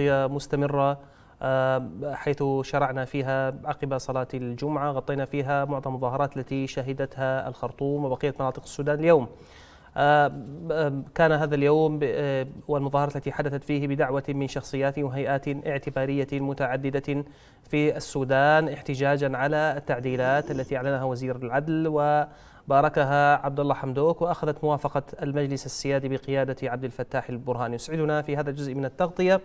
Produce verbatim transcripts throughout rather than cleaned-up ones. تغطية مستمرة حيث شرعنا فيها عقب صلاة الجمعة، غطينا فيها معظم المظاهرات التي شهدتها الخرطوم وبقية مناطق السودان. اليوم كان هذا اليوم والمظاهرات التي حدثت فيه بدعوة من شخصيات وهيئات اعتبارية متعددة في السودان احتجاجا على التعديلات التي أعلنها وزير العدل وباركها عبد الله حمدوك، وأخذت موافقة المجلس السيادي بقيادة عبد الفتاح البرهاني. يسعدنا في هذا الجزء من التغطية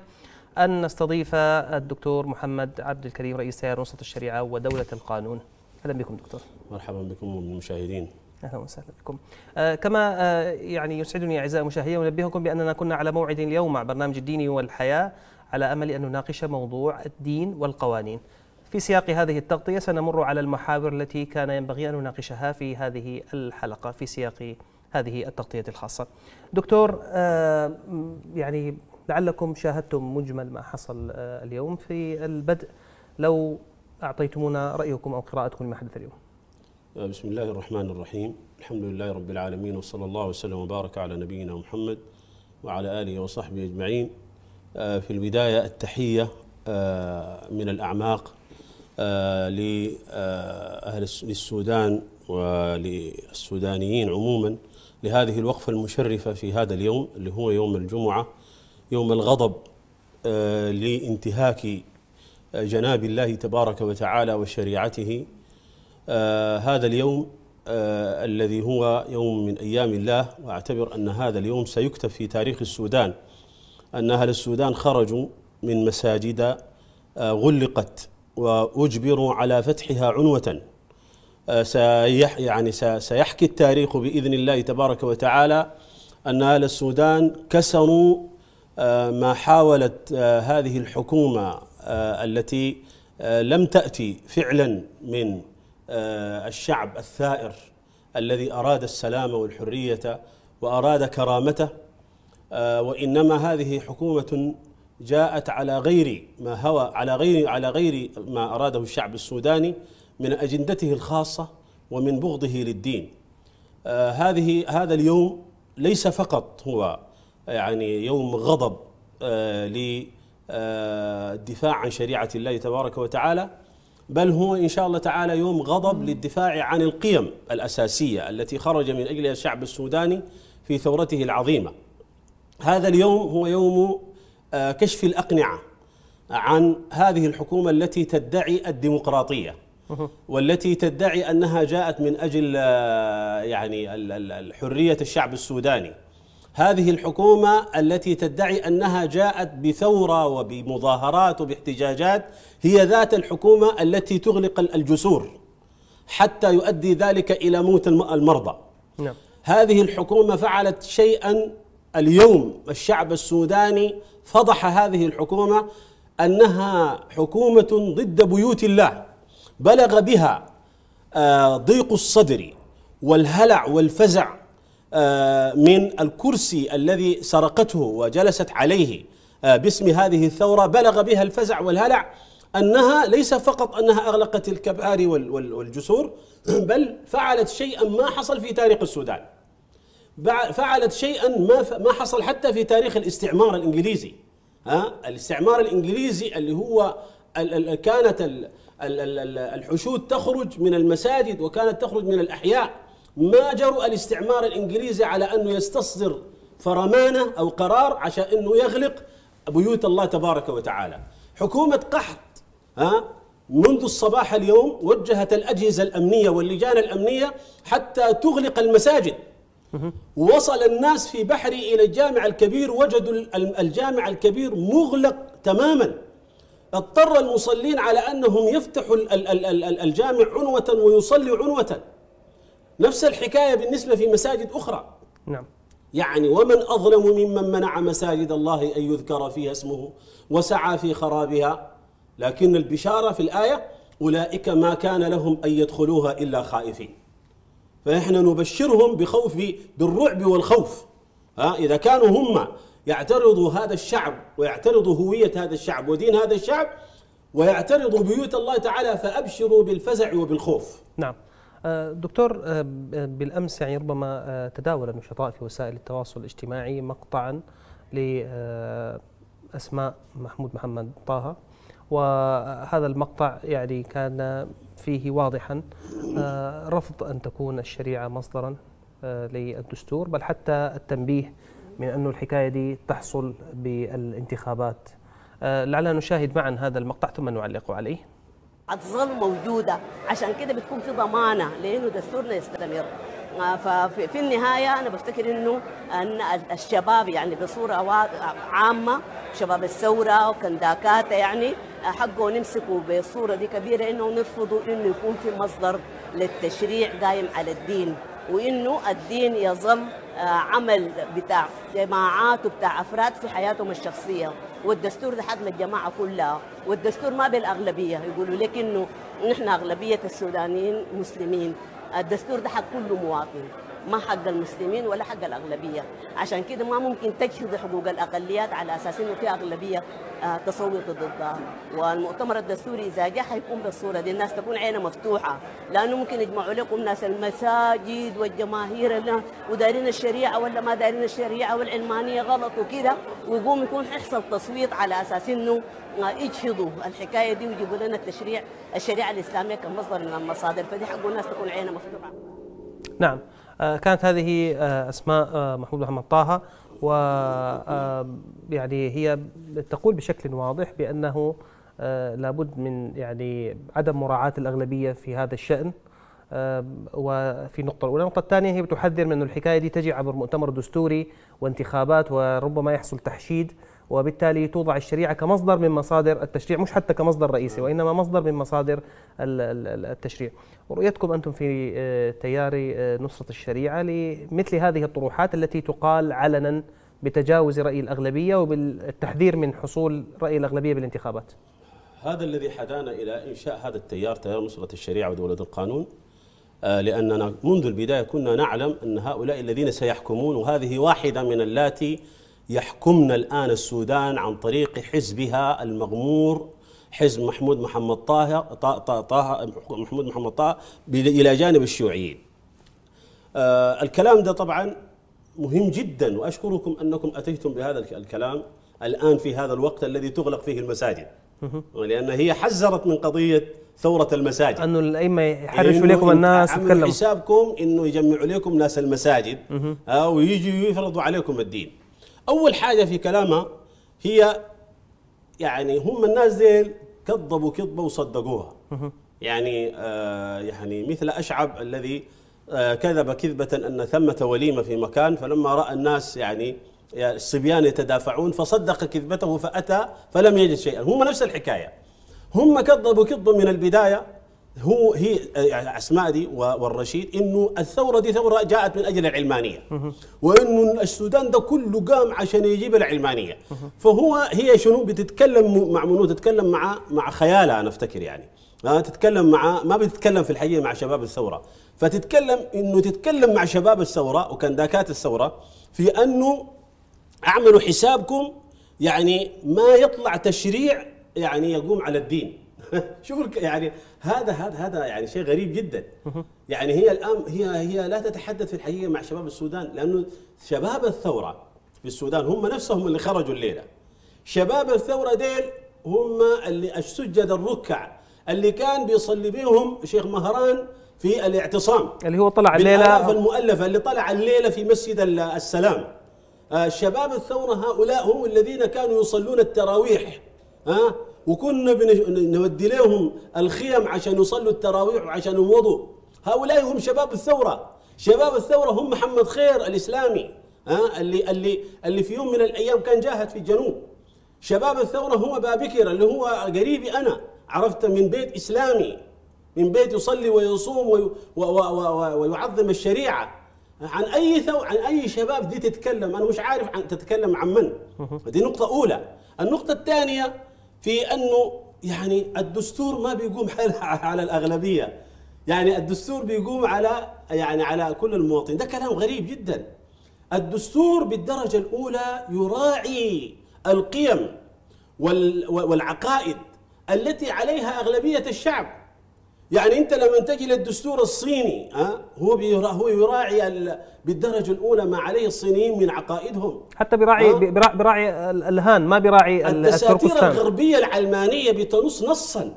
أن نستضيف الدكتور محمد عبد الكريم رئيس تيار منصة الشريعة ودولة القانون. أهلا بكم دكتور. مرحبا بكم والمشاهدين. أهلا وسهلا بكم. آه كما آه يعني يسعدني أعزائي المشاهدين ونبهكم بأننا كنا على موعد اليوم مع برنامج الدين والحياة على أمل أن نناقش موضوع الدين والقوانين. في سياق هذه التغطية سنمر على المحاور التي كان ينبغي أن نناقشها في هذه الحلقة في سياق هذه التغطية الخاصة. دكتور آه يعني لعلكم شاهدتم مجمل ما حصل آه اليوم. في البدء لو أعطيتمونا رأيكم أو قراءتكم لما حدث اليوم. بسم الله الرحمن الرحيم، الحمد لله رب العالمين، وصلى الله وسلم وبارك على نبينا محمد وعلى آله وصحبه أجمعين. في البداية التحية من الأعماق لأهل السودان وللسودانيين عموما لهذه الوقفة المشرفة في هذا اليوم اللي هو يوم الجمعة، يوم الغضب لانتهاك جناب الله تبارك وتعالى وشريعته. آه هذا اليوم آه الذي هو يوم من أيام الله، وأعتبر أن هذا اليوم سيكتب في تاريخ السودان أن أهل السودان خرجوا من مساجد آه غلقت وأجبروا على فتحها عنوة. آه سيح يعني سيحكي التاريخ بإذن الله تبارك وتعالى أن أهل السودان كسروا آه ما حاولت آه هذه الحكومة آه التي آه لم تأتي فعلا من الشعب الثائر الذي أراد السلام والحرية وأراد كرامته، وإنما هذه حكومة جاءت على غير ما هوى على غير على غير ما أراده الشعب السوداني من أجندته الخاصة ومن بغضه للدين. هذه هذا اليوم ليس فقط هو يعني يوم غضب للدفاع عن شريعة الله تبارك وتعالى، بل هو إن شاء الله تعالى يوم غضب للدفاع عن القيم الأساسية التي خرج من أجلها الشعب السوداني في ثورته العظيمة. هذا اليوم هو يوم كشف الأقنعة عن هذه الحكومة التي تدعي الديمقراطية والتي تدعي أنها جاءت من أجل يعني الحرية الشعب السوداني، هذه الحكومة التي تدعي أنها جاءت بثورة وبمظاهرات وباحتجاجات، هي ذات الحكومة التي تغلق الجسور حتى يؤدي ذلك إلى موت المرضى. نعم. هذه الحكومة فعلت شيئا اليوم الشعب السوداني فضح هذه الحكومة أنها حكومة ضد بيوت الله، بلغ بها ضيق الصدر والهلع والفزع من الكرسي الذي سرقته وجلست عليه باسم هذه الثورة، بلغ بها الفزع والهلع أنها ليس فقط أنها أغلقت الكباري والجسور، بل فعلت شيئا ما حصل في تاريخ السودان، فعلت شيئا ما ما حصل حتى في تاريخ الاستعمار الإنجليزي. ها الاستعمار الإنجليزي اللي هو كانت الحشود تخرج من المساجد وكانت تخرج من الأحياء، ما جرؤ الاستعمار الإنجليزي على أنه يستصدر فرمانة أو قرار عشان أنه يغلق بيوت الله تبارك وتعالى. حكومة قحط ها منذ الصباح اليوم وجهت الأجهزة الأمنية واللجان الأمنية حتى تغلق المساجد. وصل الناس في بحري إلى الجامع الكبير، وجدوا الجامع الكبير مغلق تماما، اضطر المصلين على أنهم يفتحوا الجامع عنوة ويصلوا عنوة. نفس الحكاية بالنسبة في مساجد أخرى. نعم. يعني ومن أظلم ممن منع مساجد الله أن يذكر فيها اسمه وسعى في خرابها، لكن البشارة في الآية أولئك ما كان لهم أن يدخلوها إلا خائفين. فإحنا نبشرهم بخوف بالرعب والخوف. ها إذا كانوا هم يعترضوا هذا الشعب ويعترضوا هوية هذا الشعب ودين هذا الشعب ويعترضوا بيوت الله تعالى، فأبشروا بالفزع وبالخوف. نعم. دكتور بالأمس يعني ربما تداول النشطاء في وسائل التواصل الاجتماعي مقطعا ل اسماء محمود محمد طه، وهذا المقطع يعني كان فيه واضحا رفض ان تكون الشريعه مصدرا للدستور، بل حتى التنبيه من انه الحكايه دي تحصل بالانتخابات. لعلنا نشاهد معا هذا المقطع ثم نعلق عليه. هتظل موجوده، عشان كده بتكون في ضمانه لانه دستورنا يستمر. ففي النهايه انا بفتكر انه ان الشباب يعني بصوره عامه، شباب الثوره وكنداكاته يعني حقه نمسكوا بصوره دي كبيره، انه نرفضوا انه يكون في مصدر للتشريع قايم على الدين، وانه الدين يظل عمل بتاع جماعات وبتاع افراد في حياتهم الشخصيه، والدستور ده حق للجماعه كلها، والدستور ما بالاغلبيه، يقولوا لك انه نحن اغلبيه السودانيين مسلمين، الدستور ده حق كل مواطن، ما حق المسلمين ولا حق الاغلبيه، عشان كده ما ممكن تجهض حقوق الاقليات على اساس انه في اغلبيه تصوت ضدها، والمؤتمر الدستوري اذا جاء حيكون بالصوره دي، الناس تكون عينها مفتوحه، لانه ممكن يجمعوا لكم ناس المساجد والجماهير اللي ودايرين الشريعه ولا ما دايرين الشريعه والعلمانيه غلط وكده، ويقوم يكون يحصل تصويت على اساس انه يجهضوا الحكايه دي ويجيبوا لنا التشريع الشريعه الاسلاميه كمصدر من المصادر، فدي حق الناس تكون عينها مفتوحه. نعم، كانت هذه أسماء محمود محمد طه، و يعني هي تقول بشكل واضح بأنه لابد من يعني عدم مراعاة الأغلبية في هذا الشأن، وفي النقطة الأولى. النقطة الثانية هي بتحذر من أن الحكاية دي تجي عبر مؤتمر دستوري وانتخابات، وربما يحصل تحشيد، وبالتالي توضع الشريعة كمصدر من مصادر التشريع، مش حتى كمصدر رئيسي وإنما مصدر من مصادر التشريع. ورؤيتكم أنتم في تيار نصرة الشريعة لمثل هذه الطروحات التي تقال علنا بتجاوز رأي الأغلبية وبالتحذير من حصول رأي الأغلبية بالانتخابات؟ هذا الذي حدانا إلى إنشاء هذا التيار، تيار نصرة الشريعة ودولة القانون، لأننا منذ البداية كنا نعلم أن هؤلاء الذين سيحكمون، وهذه واحدة من اللاتي يحكمنا الآن السودان عن طريق حزبها المغمور، حزب محمود محمد طه طه محمود محمد طه إلى جانب الشيوعيين. آه الكلام ده طبعا مهم جدا، وأشكركم أنكم أتيتم بهذا الكلام الآن في هذا الوقت الذي تغلق فيه المساجد، لأن هي حذرت من قضية ثورة المساجد، أنه الأئمة يحرشوا لكم الناس، يتكلموا حسابكم أنه يجمعوا لكم ناس المساجد أو يجوا يفرضوا عليكم الدين. أول حاجة في كلامها هي يعني هم الناس ديل كذبوا كذبة وصدقوها، يعني آه يعني مثل أشعب الذي آه كذب كذبة أن ثمة وليمة في مكان، فلما رأى الناس يعني الصبيان يتدافعون فصدق كذبته فأتى فلم يجد شيئا. هم نفس الحكاية، هم كذبوا كذبة من البداية. هو هي اسماء دي والرشيد انه الثوره دي ثوره جاءت من اجل العلمانيه، وانه السودان ده كله قام عشان يجيب العلمانيه، فهو هي شنو بتتكلم مع منو؟ تتكلم مع مع خيالها، انا افتكر يعني تتكلم مع، ما بتتكلم في الحقيقه مع شباب الثوره، فتتكلم انه تتكلم مع شباب الثوره وكنداكات الثوره في انه اعملوا حسابكم، يعني ما يطلع تشريع يعني يقوم على الدين. شوفوا يعني هذا هذا هذا يعني شيء غريب جدا. يعني هي الان هي هي لا تتحدث في الحقيقه مع شباب السودان، لانه شباب الثوره في السودان هم نفسهم اللي خرجوا الليله. شباب الثوره ديل هم اللي السجد الركع اللي كان بيصلي بهم شيخ مهران في الاعتصام، اللي هو طلع الليله المؤلفه، اللي طلع الليله في مسجد السلام. شباب الثوره هؤلاء هم الذين كانوا يصلون التراويح، ها، وكنا بنودي لهم الخيم عشان يصلوا التراويح وعشان يوضوا. هؤلاء هم شباب الثوره، شباب الثوره هم محمد خير الاسلامي، ها، اللي اللي اللي في يوم من الايام كان جاهد في الجنوب. شباب الثوره هو بابكر اللي هو قريبي انا، عرفت، من بيت اسلامي، من بيت يصلي ويصوم وي و و و ويعظم الشريعه. عن اي ثو عن اي شباب دي تتكلم؟ انا مش عارف عن تتكلم عن من. دي نقطه اولى. النقطه الثانيه في أنه يعني الدستور ما بيقوم على الأغلبية، يعني الدستور بيقوم على يعني على كل المواطنين. ده كلام غريب جدا. الدستور بالدرجة الأولى يراعي القيم والعقائد التي عليها أغلبية الشعب، يعني أنت لما تجي للدستور الصيني هو هو يراعي بالدرجة الأولى ما عليه الصينيين من عقائدهم، حتى بيراعي بيراعي الألهان، ما بيراعي التركستان. الدساتير الغربية العلمانية بتنص نصا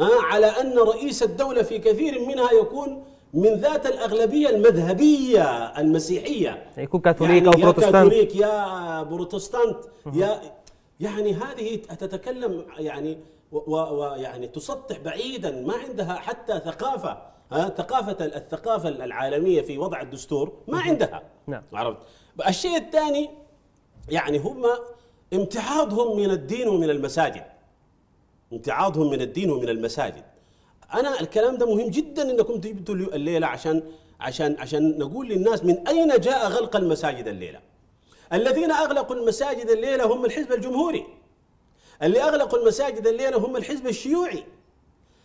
على أن رئيس الدولة في كثير منها يكون من ذات الأغلبية المذهبية المسيحية، يكون كاثوليك يعني أو بروتستانت، يا كاثوليك يا بروتستانت يا يعني هذه تتكلم يعني ويعني تسطح بعيدا، ما عندها حتى ثقافة، ها ثقافة الثقافة العالمية في وضع الدستور ما عندها. نعم عرفت. الشيء الثاني يعني هم امتعاضهم من الدين ومن المساجد، امتعاضهم من الدين ومن المساجد. أنا الكلام ده مهم جدا أنكم تجيبوا الليلة عشان عشان عشان نقول للناس من أين جاء غلق المساجد الليلة. الذين أغلقوا المساجد الليلة هم الحزب الجمهوري، اللي أغلقوا المساجد الليلة هم الحزب الشيوعي.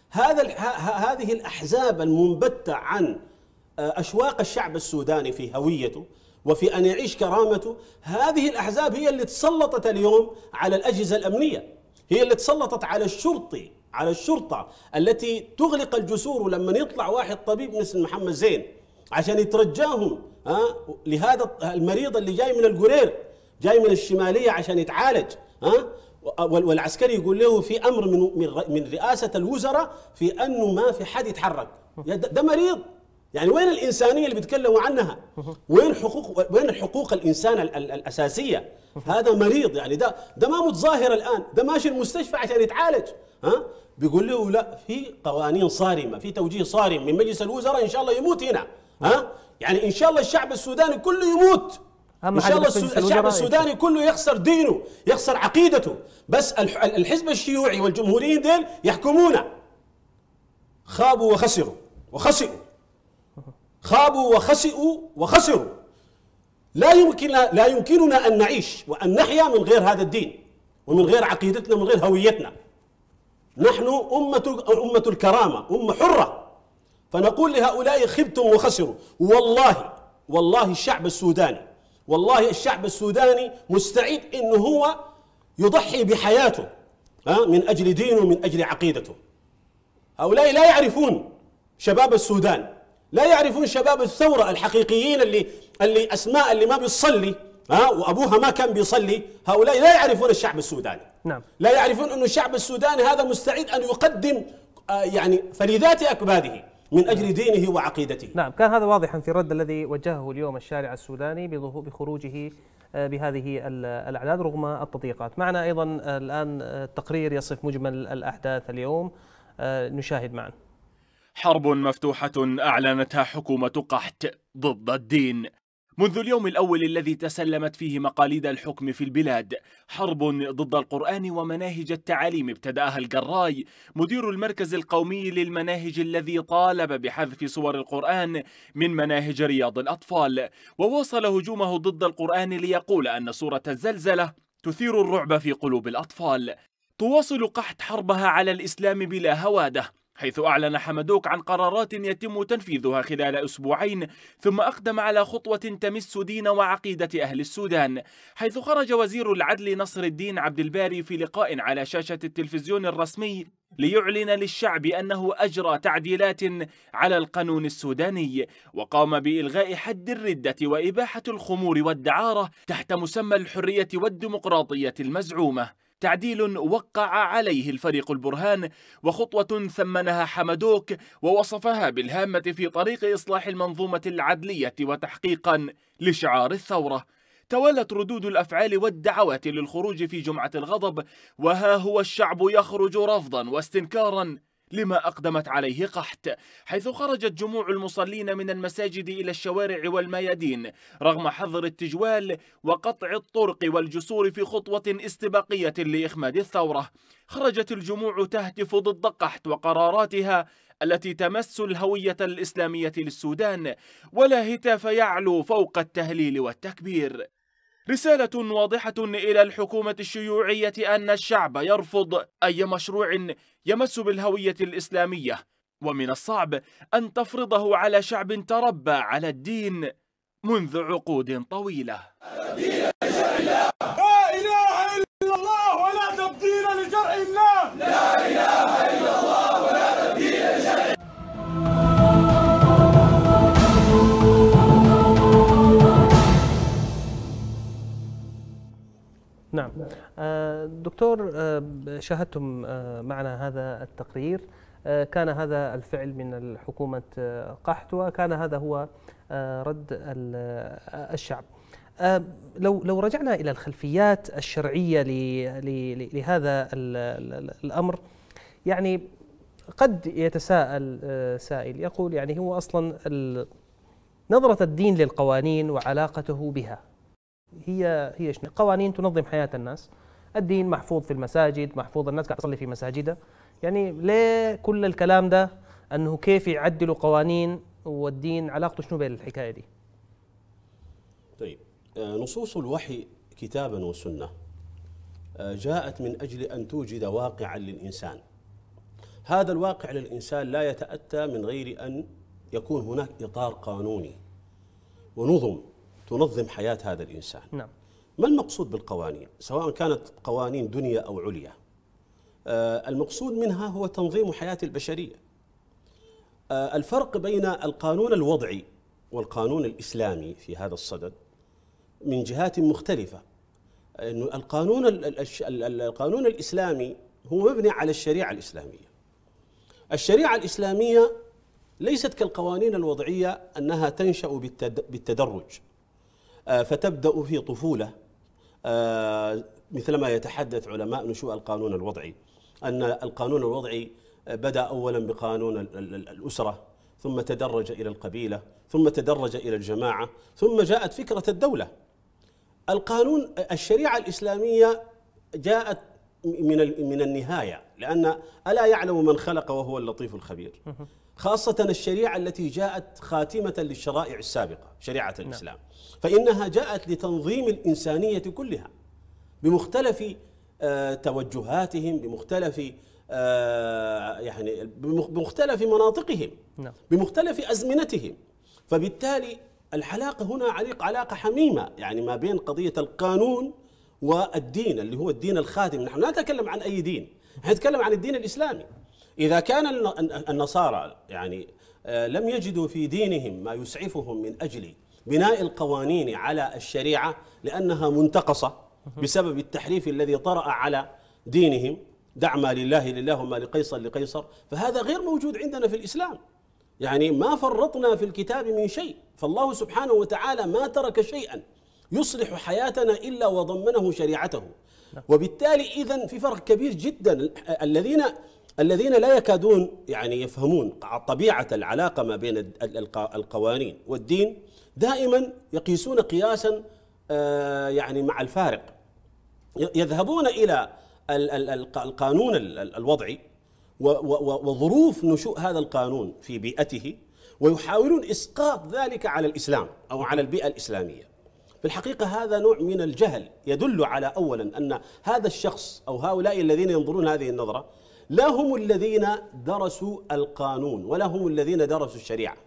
هذا هذه الأحزاب المنبتة عن أشواق الشعب السوداني في هويته وفي أن يعيش كرامته، هذه الأحزاب هي اللي تسلطت اليوم على الأجهزة الأمنية، هي اللي تسلطت على الشرطي، على الشرطة التي تغلق الجسور لما يطلع واحد طبيب مثل محمد زين عشان يترجاهم لهذا المريض اللي جاي من القرير، جاي من الشمالية عشان يتعالج، ها والعسكري يقول له في امر من من رئاسه الوزراء في انه ما في حد يتحرك. ده مريض، يعني وين الانسانيه اللي بيتكلموا عنها؟ وين حقوق وين حقوق الانسان الاساسيه؟ هذا مريض، يعني ده ده ما متظاهر الان، ده ماشي المستشفى عشان يتعالج، ها بيقول له لا في قوانين صارمه، في توجيه صارم من مجلس الوزراء، ان شاء الله يموت هنا، ها يعني ان شاء الله الشعب السوداني كله يموت، إن شاء الله الشعب السوداني كله يخسر دينه، يخسر عقيدته، بس الحزب الشيوعي والجمهوريين ديل يحكمونا. خابوا وخسروا وخسئوا، خابوا وخسئوا وخسروا. لا يمكن لا يمكننا أن نعيش وأن نحيا من غير هذا الدين ومن غير عقيدتنا ومن غير هويتنا. نحن أمة أمة الكرامة، أمة حرة. فنقول لهؤلاء خبتم وخسروا. والله والله الشعب السوداني، والله الشعب السوداني مستعد إنه هو يضحي بحياته من أجل دينه ومن أجل عقيدته. هؤلاء لا يعرفون شباب السودان، لا يعرفون شباب الثورة الحقيقيين اللي اللي أسماء اللي ما بيصلي وأبوها ما كان بيصلي، هؤلاء لا يعرفون الشعب السوداني. نعم. لا يعرفون أن الشعب السوداني هذا مستعد أن يقدم يعني فلذات أكباده من أجل دينه وعقيدته. نعم، كان هذا واضحا في الرد الذي وجهه اليوم الشارع السوداني بخروجه بهذه الأعداد رغم التضييقات. معنا أيضا الآن تقرير يصف مجمل الأحداث اليوم، نشاهد معا. حرب مفتوحة أعلنتها حكومة قحط ضد الدين منذ اليوم الأول الذي تسلمت فيه مقاليد الحكم في البلاد. حرب ضد القرآن ومناهج التعاليم ابتدأها الجراي مدير المركز القومي للمناهج الذي طالب بحذف صور القرآن من مناهج رياض الأطفال، وواصل هجومه ضد القرآن ليقول أن سورة الزلزلة تثير الرعب في قلوب الأطفال. تواصل قحط حربها على الإسلام بلا هوادة، حيث أعلن حمدوك عن قرارات يتم تنفيذها خلال أسبوعين، ثم أقدم على خطوة تمس دين وعقيدة أهل السودان، حيث خرج وزير العدل نصر الدين عبد الباري في لقاء على شاشة التلفزيون الرسمي ليعلن للشعب أنه أجرى تعديلات على القانون السوداني، وقام بإلغاء حد الردة وإباحة الخمور والدعارة تحت مسمى الحرية والديمقراطية المزعومة. تعديل وقع عليه الفريق البرهان وخطوة ثمنها حمدوك ووصفها بالهامة في طريق إصلاح المنظومة العدلية وتحقيقا لشعار الثورة. توالت ردود الأفعال والدعوات للخروج في جمعة الغضب، وها هو الشعب يخرج رفضا واستنكارا لما أقدمت عليه قحط، حيث خرجت جموع المصلين من المساجد إلى الشوارع والميادين رغم حظر التجوال وقطع الطرق والجسور في خطوة استباقية لإخماد الثورة. خرجت الجموع تهتف ضد قحط وقراراتها التي تمس الهوية الإسلامية للسودان، ولا هتاف يعلو فوق التهليل والتكبير. رسالة واضحة إلى الحكومة الشيوعية أن الشعب يرفض أي مشروع يمس بالهوية الإسلامية، ومن الصعب أن تفرضه على شعب تربى على الدين منذ عقود طويلة. لا إله إلا الله ولا تبديل لشرع الله. لا إله إلا الله ولا تبديل لشرع الله. نعم دكتور، شاهدتم معنا هذا التقرير، كان هذا الفعل من حكومة قحطوة، كان هذا هو رد الشعب. لو لو رجعنا إلى الخلفيات الشرعية لهذا الأمر، يعني قد يتساءل سائل يقول يعني هو أصلا نظرة الدين للقوانين وعلاقته بها هي هي شنو؟ قوانين تنظم حياة الناس، الدين محفوظ في المساجد، محفوظ الناس قاعد تصلي في مساجدها، يعني ليه كل الكلام ده أنه كيف يعدلوا قوانين والدين علاقته شنو بين الحكاية دي؟ طيب، نصوص الوحي كتابا وسنة جاءت من أجل أن توجد واقعا للإنسان، هذا الواقع للإنسان لا يتأتى من غير أن يكون هناك إطار قانوني ونظم تنظم حياة هذا الإنسان. نعم. ما المقصود بالقوانين؟ سواء كانت قوانين دنيا أو عليا، آه المقصود منها هو تنظيم حياة البشرية. آه الفرق بين القانون الوضعي والقانون الإسلامي في هذا الصدد من جهات مختلفة، إنه القانون القانون الإسلامي هو مبني على الشريعة الإسلامية. الشريعة الإسلامية ليست كالقوانين الوضعية أنها تنشأ بالتدرج، فتبدأ في طفولة، مثلما يتحدث علماء نشوء القانون الوضعي، أن القانون الوضعي بدأ أولا بقانون الأسرة، ثم تدرج إلى القبيلة، ثم تدرج إلى الجماعة، ثم جاءت فكرة الدولة. القانون الشريعة الإسلامية جاءت من من النهاية، لأن ألا يعلم من خلق وهو اللطيف الخبير، خاصة الشريعة التي جاءت خاتمة للشرائع السابقة، شريعة الإسلام، فإنها جاءت لتنظيم الإنسانية كلها بمختلف توجهاتهم، بمختلف يعني بمختلف مناطقهم، بمختلف أزمنتهم. فبالتالي العلاقة هنا علاقة حميمة، يعني ما بين قضية القانون والدين اللي هو الدين الخاتم. نحن لا نتكلم عن أي دين، نحن نتكلم عن الدين الإسلامي. إذا كان النصارى يعني لم يجدوا في دينهم ما يسعفهم من أجل بناء القوانين على الشريعة لأنها منتقصة بسبب التحريف الذي طرأ على دينهم، دع ما لله لله وما لقيصر لقيصر، فهذا غير موجود عندنا في الإسلام، يعني ما فرطنا في الكتاب من شيء، فالله سبحانه وتعالى ما ترك شيئا يصلح حياتنا إلا وضمنه شريعته. وبالتالي إذن في فرق كبير جدا. الذين الذين لا يكادون يعني يفهمون طبيعة العلاقة ما بين القوانين والدين دائما يقيسون قياسا يعني مع الفارق، يذهبون إلى القانون الوضعي وظروف نشوء هذا القانون في بيئته ويحاولون إسقاط ذلك على الإسلام أو على البيئة الإسلامية. في الحقيقة هذا نوع من الجهل يدل على أولا أن هذا الشخص أو هؤلاء الذين ينظرون هذه النظرة لا هم الذين درسوا القانون ولا هم الذين درسوا الشريعة،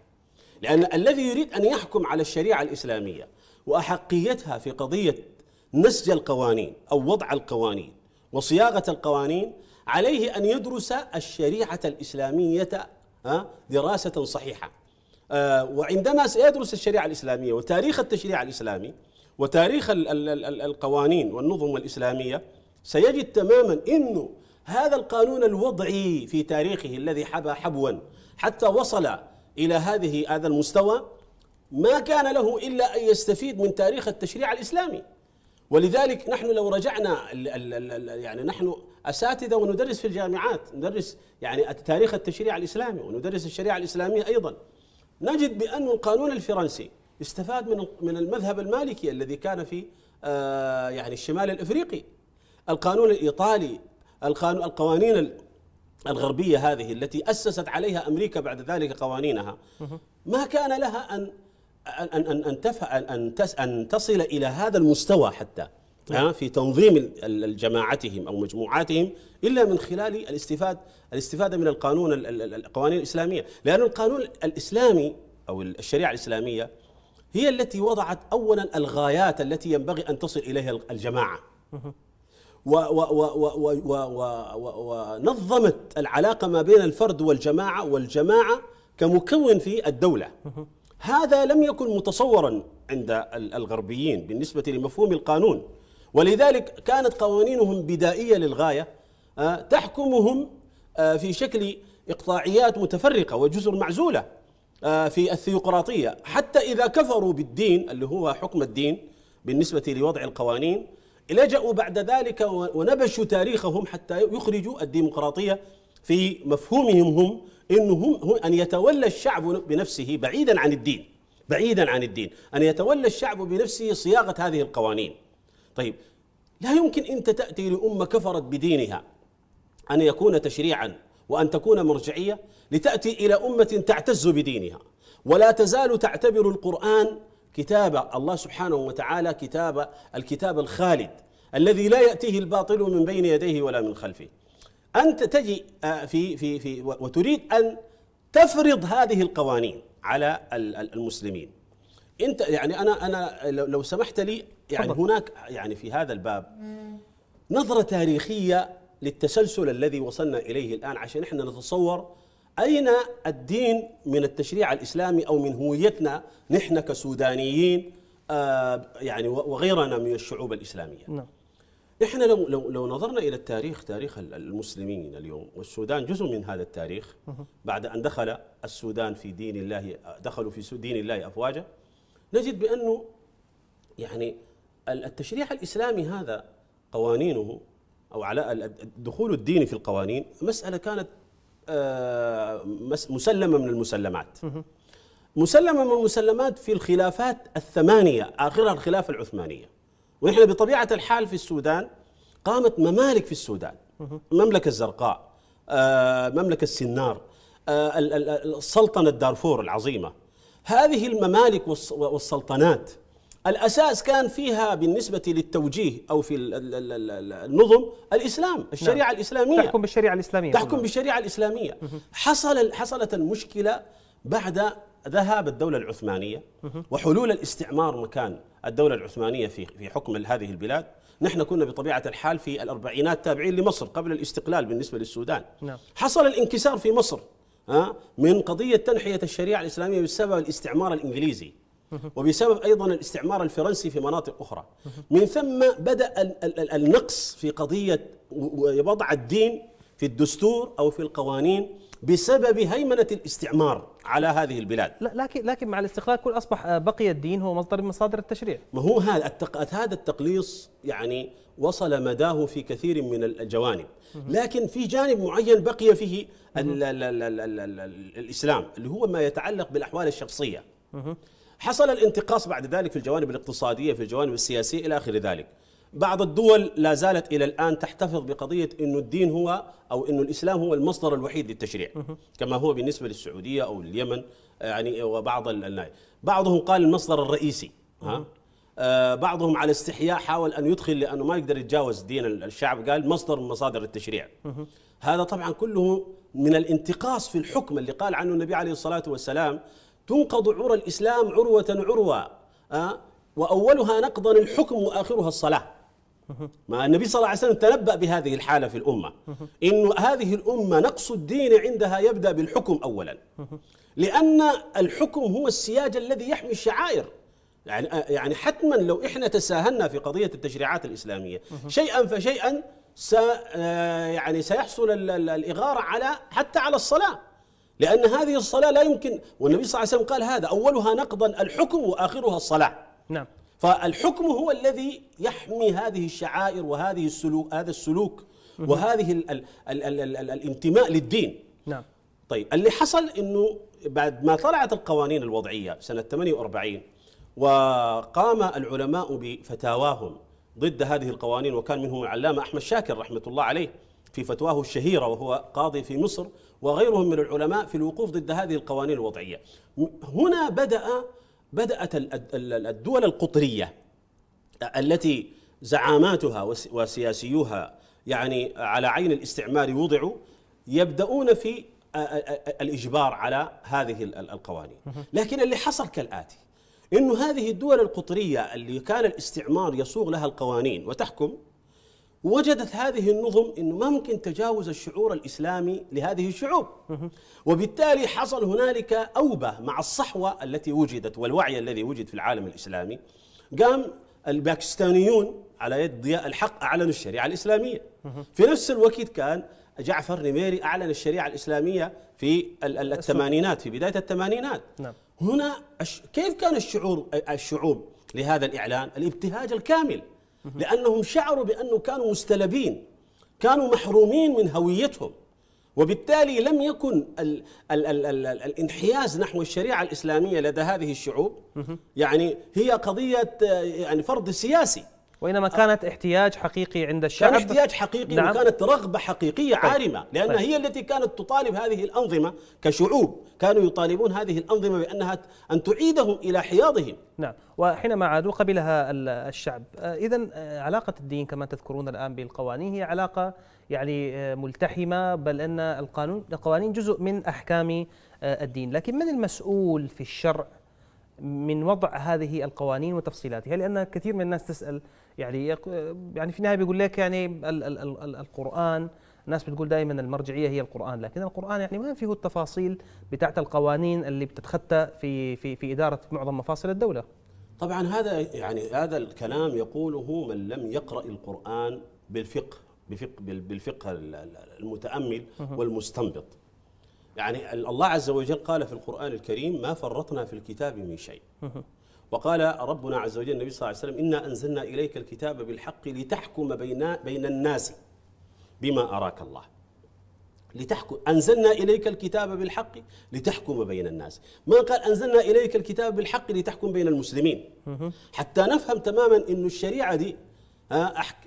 لأن الذي يريد أن يحكم على الشريعة الإسلامية وأحقيتها في قضية نسج القوانين أو وضع القوانين وصياغة القوانين عليه أن يدرس الشريعة الإسلامية دراسة صحيحة. وعندما سيدرس الشريعة الإسلامية وتاريخ التشريع الإسلامي وتاريخ القوانين والنظم الإسلامية سيجد تماما إنه هذا القانون الوضعي في تاريخه الذي حبى حبوا حتى وصل إلى هذه هذا المستوى ما كان له إلا أن يستفيد من تاريخ التشريع الإسلامي. ولذلك نحن لو رجعنا ال ال ال يعني نحن أساتذة وندرس في الجامعات، ندرس يعني تاريخ التشريع الإسلامي وندرس الشريعة الإسلامية أيضا، نجد بأن القانون الفرنسي استفاد من من المذهب المالكي الذي كان في آه يعني الشمال الأفريقي، القانون الإيطالي، القوانين الغربية هذه التي أسست عليها أمريكا بعد ذلك قوانينها ما كان لها أن أن أن أن أن أن تصل إلى هذا المستوى حتى في تنظيم جماعتهم أو مجموعاتهم إلا من خلال الاستفادة الاستفادة من القانون القوانين الإسلامية، لأن القانون الإسلامي أو الشريعة الإسلامية هي التي وضعت أولا الغايات التي ينبغي أن تصل إليها الجماعة ونظمت العلاقة ما بين الفرد والجماعة والجماعة كمكون في الدولة. هذا لم يكن متصورا عند الغربيين بالنسبة لمفهوم القانون، ولذلك كانت قوانينهم بدائية للغاية تحكمهم في شكل إقطاعيات متفرقة وجزر معزولة في الثيوقراطية، حتى إذا كفروا بالدين اللي هو حكم الدين بالنسبة لوضع القوانين لجأوا بعد ذلك ونبشوا تاريخهم حتى يخرجوا الديمقراطية في مفهومهم هم إنهم أن يتولى الشعب بنفسه بعيدا عن الدين، بعيدا عن الدين أن يتولى الشعب بنفسه صياغة هذه القوانين. طيب لا يمكن أنت تأتي لأمة كفرت بدينها أن يكون تشريعا وأن تكون مرجعية لتأتي إلى أمة تعتز بدينها ولا تزال تعتبر القرآن كتاب الله سبحانه وتعالى كتاب الكتاب الخالد الذي لا يأتيه الباطل من بين يديه ولا من خلفه. أنت تجي في في في وتريد أن تفرض هذه القوانين على المسلمين. أنت يعني أنا أنا لو سمحت لي يعني هناك يعني في هذا الباب نظرة تاريخية للتسلسل الذي وصلنا إليه الآن عشان إحنا نتصور أين الدين من التشريع الإسلامي أو من هويتنا نحن كسودانيين يعني وغيرنا من الشعوب الإسلامية. نعم. نحن لو, لو لو نظرنا إلى التاريخ تاريخ المسلمين اليوم والسودان جزء من هذا التاريخ بعد أن دخل السودان في دين الله دخلوا في دين الله أفواجا نجد بأنه يعني التشريع الإسلامي هذا قوانينه أو على دخول الدين في القوانين مسألة كانت مسلمة من المسلمات مسلمة من المسلمات في الخلافات الثمانية آخرها الخلافة العثمانية. ونحن بطبيعة الحال في السودان قامت ممالك في السودان، المملكة الزرقاء، مملكة السنار، السلطنة الدارفور العظيمة. هذه الممالك والسلطنات الأساس كان فيها بالنسبة للتوجيه أو في النظم الإسلام، الشريعة نعم. الإسلامية تحكم بالشريعة الإسلامية تحكم بالشريعة الإسلامية. حصل حصلت المشكلة بعد ذهاب الدولة العثمانية وحلول الاستعمار مكان الدولة العثمانية في في حكم هذه البلاد. نحن كنا بطبيعة الحال في الأربعينات تابعين لمصر قبل الاستقلال بالنسبة للسودان. نعم. حصل الانكسار في مصر من قضية تنحية الشريعة الإسلامية بسبب الاستعمار الإنجليزي وبسبب أيضا الاستعمار الفرنسي في مناطق أخرى. من ثم بدأ النقص في قضية وضع الدين في الدستور أو في القوانين بسبب هيمنة الاستعمار على هذه البلاد. لكن لكن مع الاستقلال كل أصبح بقي الدين هو مصدر من مصادر التشريع. ما هو هذا هذا التقليص يعني وصل مداه في كثير من الجوانب، لكن في جانب معين بقي فيه ال ال ال ال ال ال ال الإسلام اللي هو ما يتعلق بالأحوال الشخصية. حصل الانتقاص بعد ذلك في الجوانب الاقتصادية في الجوانب السياسية إلى آخر ذلك. بعض الدول لا زالت إلى الآن تحتفظ بقضية أنه الدين هو أو أنه الإسلام هو المصدر الوحيد للتشريع كما هو بالنسبة للسعودية أو اليمن يعني وبعض الناي. بعضهم قال المصدر الرئيسي ها؟ آه بعضهم على استحياء حاول أن يدخل لأنه ما يقدر يتجاوز دين الشعب قال مصدر من مصادر التشريع. هذا طبعا كله من الانتقاص في الحكم اللي قال عنه النبي عليه الصلاة والسلام تنقض عرى الإسلام عروة عروة أه؟ وأولها نقضا الحكم وآخرها الصلاة. ما النبي صلى الله عليه وسلم تنبأ بهذه الحالة في الأمة إن هذه الأمة نقص الدين عندها يبدأ بالحكم أولا لأن الحكم هو السياج الذي يحمي الشعائر. يعني يعني حتما لو إحنا تساهلنا في قضية التشريعات الإسلامية شيئا فشيئا س يعني سيحصل الإغارة على حتى على الصلاة لأن هذه الصلاة لا يمكن. والنبي صلى الله عليه وسلم قال هذا أولها نقضا الحكم وآخرها الصلاة. نعم. فالحكم هو الذي يحمي هذه الشعائر وهذه السلوك هذا السلوك وهذه ال ال ال ال ال ال الانتماء للدين. نعم. طيب اللي حصل إنه بعد ما طلعت القوانين الوضعية سنة ثمانية وأربعين وقام العلماء بفتاواهم ضد هذه القوانين وكان منهم العلامة احمد شاكر رحمة الله عليه في فتواه الشهيرة وهو قاضي في مصر وغيرهم من العلماء في الوقوف ضد هذه القوانين الوضعية. هنا بدأ بدأت الدول القطرية التي زعاماتها وسياسيوها يعني على عين الاستعمار وضعوا يبدأون في الإجبار على هذه القوانين. لكن اللي حصل كالآتي إنه هذه الدول القطرية اللي كان الاستعمار يصوغ لها القوانين وتحكم وجدت هذه النظم أنه ما ممكن تجاوز الشعور الإسلامي لهذه الشعوب وبالتالي حصل هنالك أوبة مع الصحوة التي وجدت والوعي الذي وجد في العالم الإسلامي. قام الباكستانيون على يد ضياء الحق أعلنوا الشريعة الإسلامية. في نفس الوقت كان جعفر نميري أعلن الشريعة الإسلامية في الثمانينات، في بداية الثمانينات. نعم. هنا كيف كان الشعور الشعوب لهذا الإعلان؟ الابتهاج الكامل، لأنهم شعروا بأنه كانوا مستلبين، كانوا محرومين من هويتهم، وبالتالي لم يكن ال ال ال ال الانحياز نحو الشريعة الإسلامية لدى هذه الشعوب يعني هي قضية يعني فرض سياسي، وإنما كانت احتياج حقيقي عند الشعب، كان احتياج حقيقي. نعم. وكانت رغبة حقيقية عارمة، لأنها طيب. هي التي كانت تطالب هذه الأنظمة كشعوب، كانوا يطالبون هذه الأنظمة بأنها أن تعيدهم إلى حياضهم. نعم، وحينما عادوا قبلها الشعب. إذن علاقة الدين كما تذكرون الآن بالقوانين هي علاقة يعني ملتحمة، بل أن القانون القوانين جزء من أحكام الدين، لكن من المسؤول في الشرع من وضع هذه القوانين وتفصيلاتها؟ لأن كثير من الناس تسأل يعني يعني في النهاية بيقول لك يعني ال ال ال القرآن، الناس بتقول دائما المرجعية هي القرآن، لكن القرآن يعني ما فيه التفاصيل بتاعت القوانين اللي بتتخطى في في في إدارة معظم مفاصل الدولة. طبعا هذا يعني هذا الكلام يقوله من لم يقرأ القرآن بالفقه بفقه بالفقه المتأمل والمستنبط. يعني الله عز وجل قال في القرآن الكريم: ما فرطنا في الكتاب من شيء. وقال ربنا عز وجل النبي صلى الله عليه وسلم: إنا أنزلنا إليك الكتاب بالحق لتحكم بين بين الناس بما أراك الله. لتحكم، أنزلنا إليك الكتاب بالحق لتحكم بين الناس، ما قال أنزلنا إليك الكتاب بالحق لتحكم بين المسلمين، حتى نفهم تماما أن الشريعة دي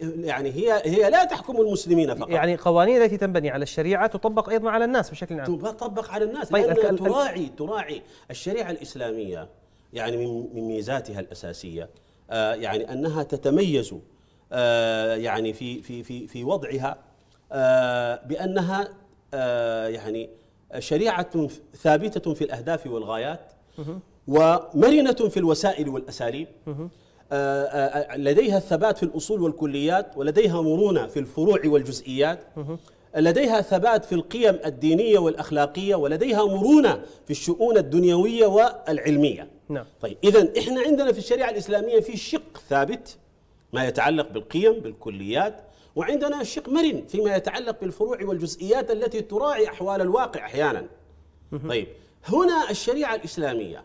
يعني هي هي لا تحكم المسلمين فقط، يعني القوانين التي تنبني على الشريعة تطبق أيضا على الناس بشكل عام، تطبق على الناس. طيب، لأنها تراعي تراعي الشريعة الإسلامية يعني من ميزاتها الأساسية آه يعني أنها تتميز آه يعني في في في في وضعها آه بأنها آه يعني شريعة ثابتة في الأهداف والغايات، ومرنة في الوسائل والأساليب، لديها الثبات في الأصول والكليات، ولديها مرونة في الفروع والجزئيات، لديها ثبات في القيم الدينية والأخلاقية، ولديها مرونة في الشؤون الدنيوية والعلمية. نعم. طيب، إذن إحنا عندنا في الشريعة الإسلامية في شق ثابت ما يتعلق بالقيم بالكليات، وعندنا شق مرن فيما يتعلق بالفروع والجزئيات التي تراعي أحوال الواقع أحيانا. طيب، هنا الشريعة الإسلامية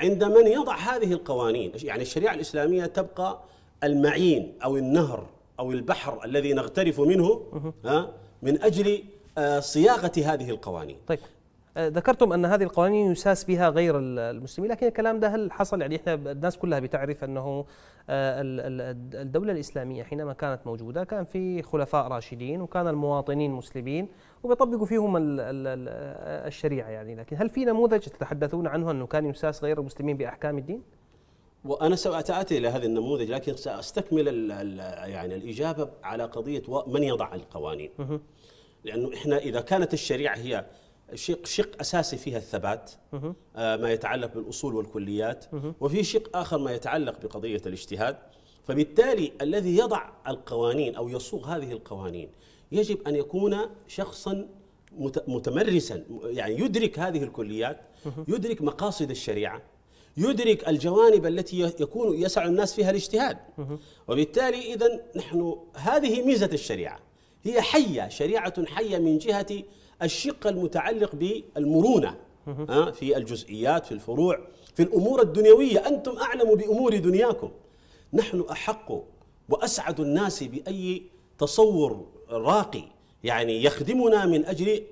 عند من يضع هذه القوانين، يعني الشريعة الإسلامية تبقى المعين أو النهر أو البحر الذي نغترف منه من أجل صياغة هذه القوانين. طيب، ذكرتم أن هذه القوانين يساس بها غير المسلمين، لكن الكلام ده هل حصل؟ يعني إحنا الناس كلها بتعرف أنه الدولة الإسلامية حينما كانت موجودة كان في خلفاء راشدين، وكان المواطنين مسلمين وبيطبقوا فيهم الشريعة يعني، لكن هل في نموذج تتحدثون عنه أنه كان يساس غير المسلمين بأحكام الدين؟ وأنا سأتأتي إلى هذا النموذج، لكن سأستكمل ال ال يعني الإجابة على قضية من يضع القوانين، لأنه إحنا إذا كانت الشريعة هي شق شق أساسي فيها الثبات آه ما يتعلق بالأصول والكليات، وفي شق آخر ما يتعلق بقضية الاجتهاد، فبالتالي الذي يضع القوانين أو يصوغ هذه القوانين يجب أن يكون شخصا متمرسا، يعني يدرك هذه الكليات، يدرك مقاصد الشريعة، يدرك الجوانب التي يكون يسعى الناس فيها الاجتهاد. وبالتالي إذن نحن هذه ميزة الشريعة، هي حية، شريعة حية من جهة الشق المتعلق بالمرونة في الجزئيات، في الفروع، في الأمور الدنيوية. أنتم أعلم بأمور دنياكم، نحن أحق وأسعد الناس بأي تصور راقي يعني يخدمنا من أجل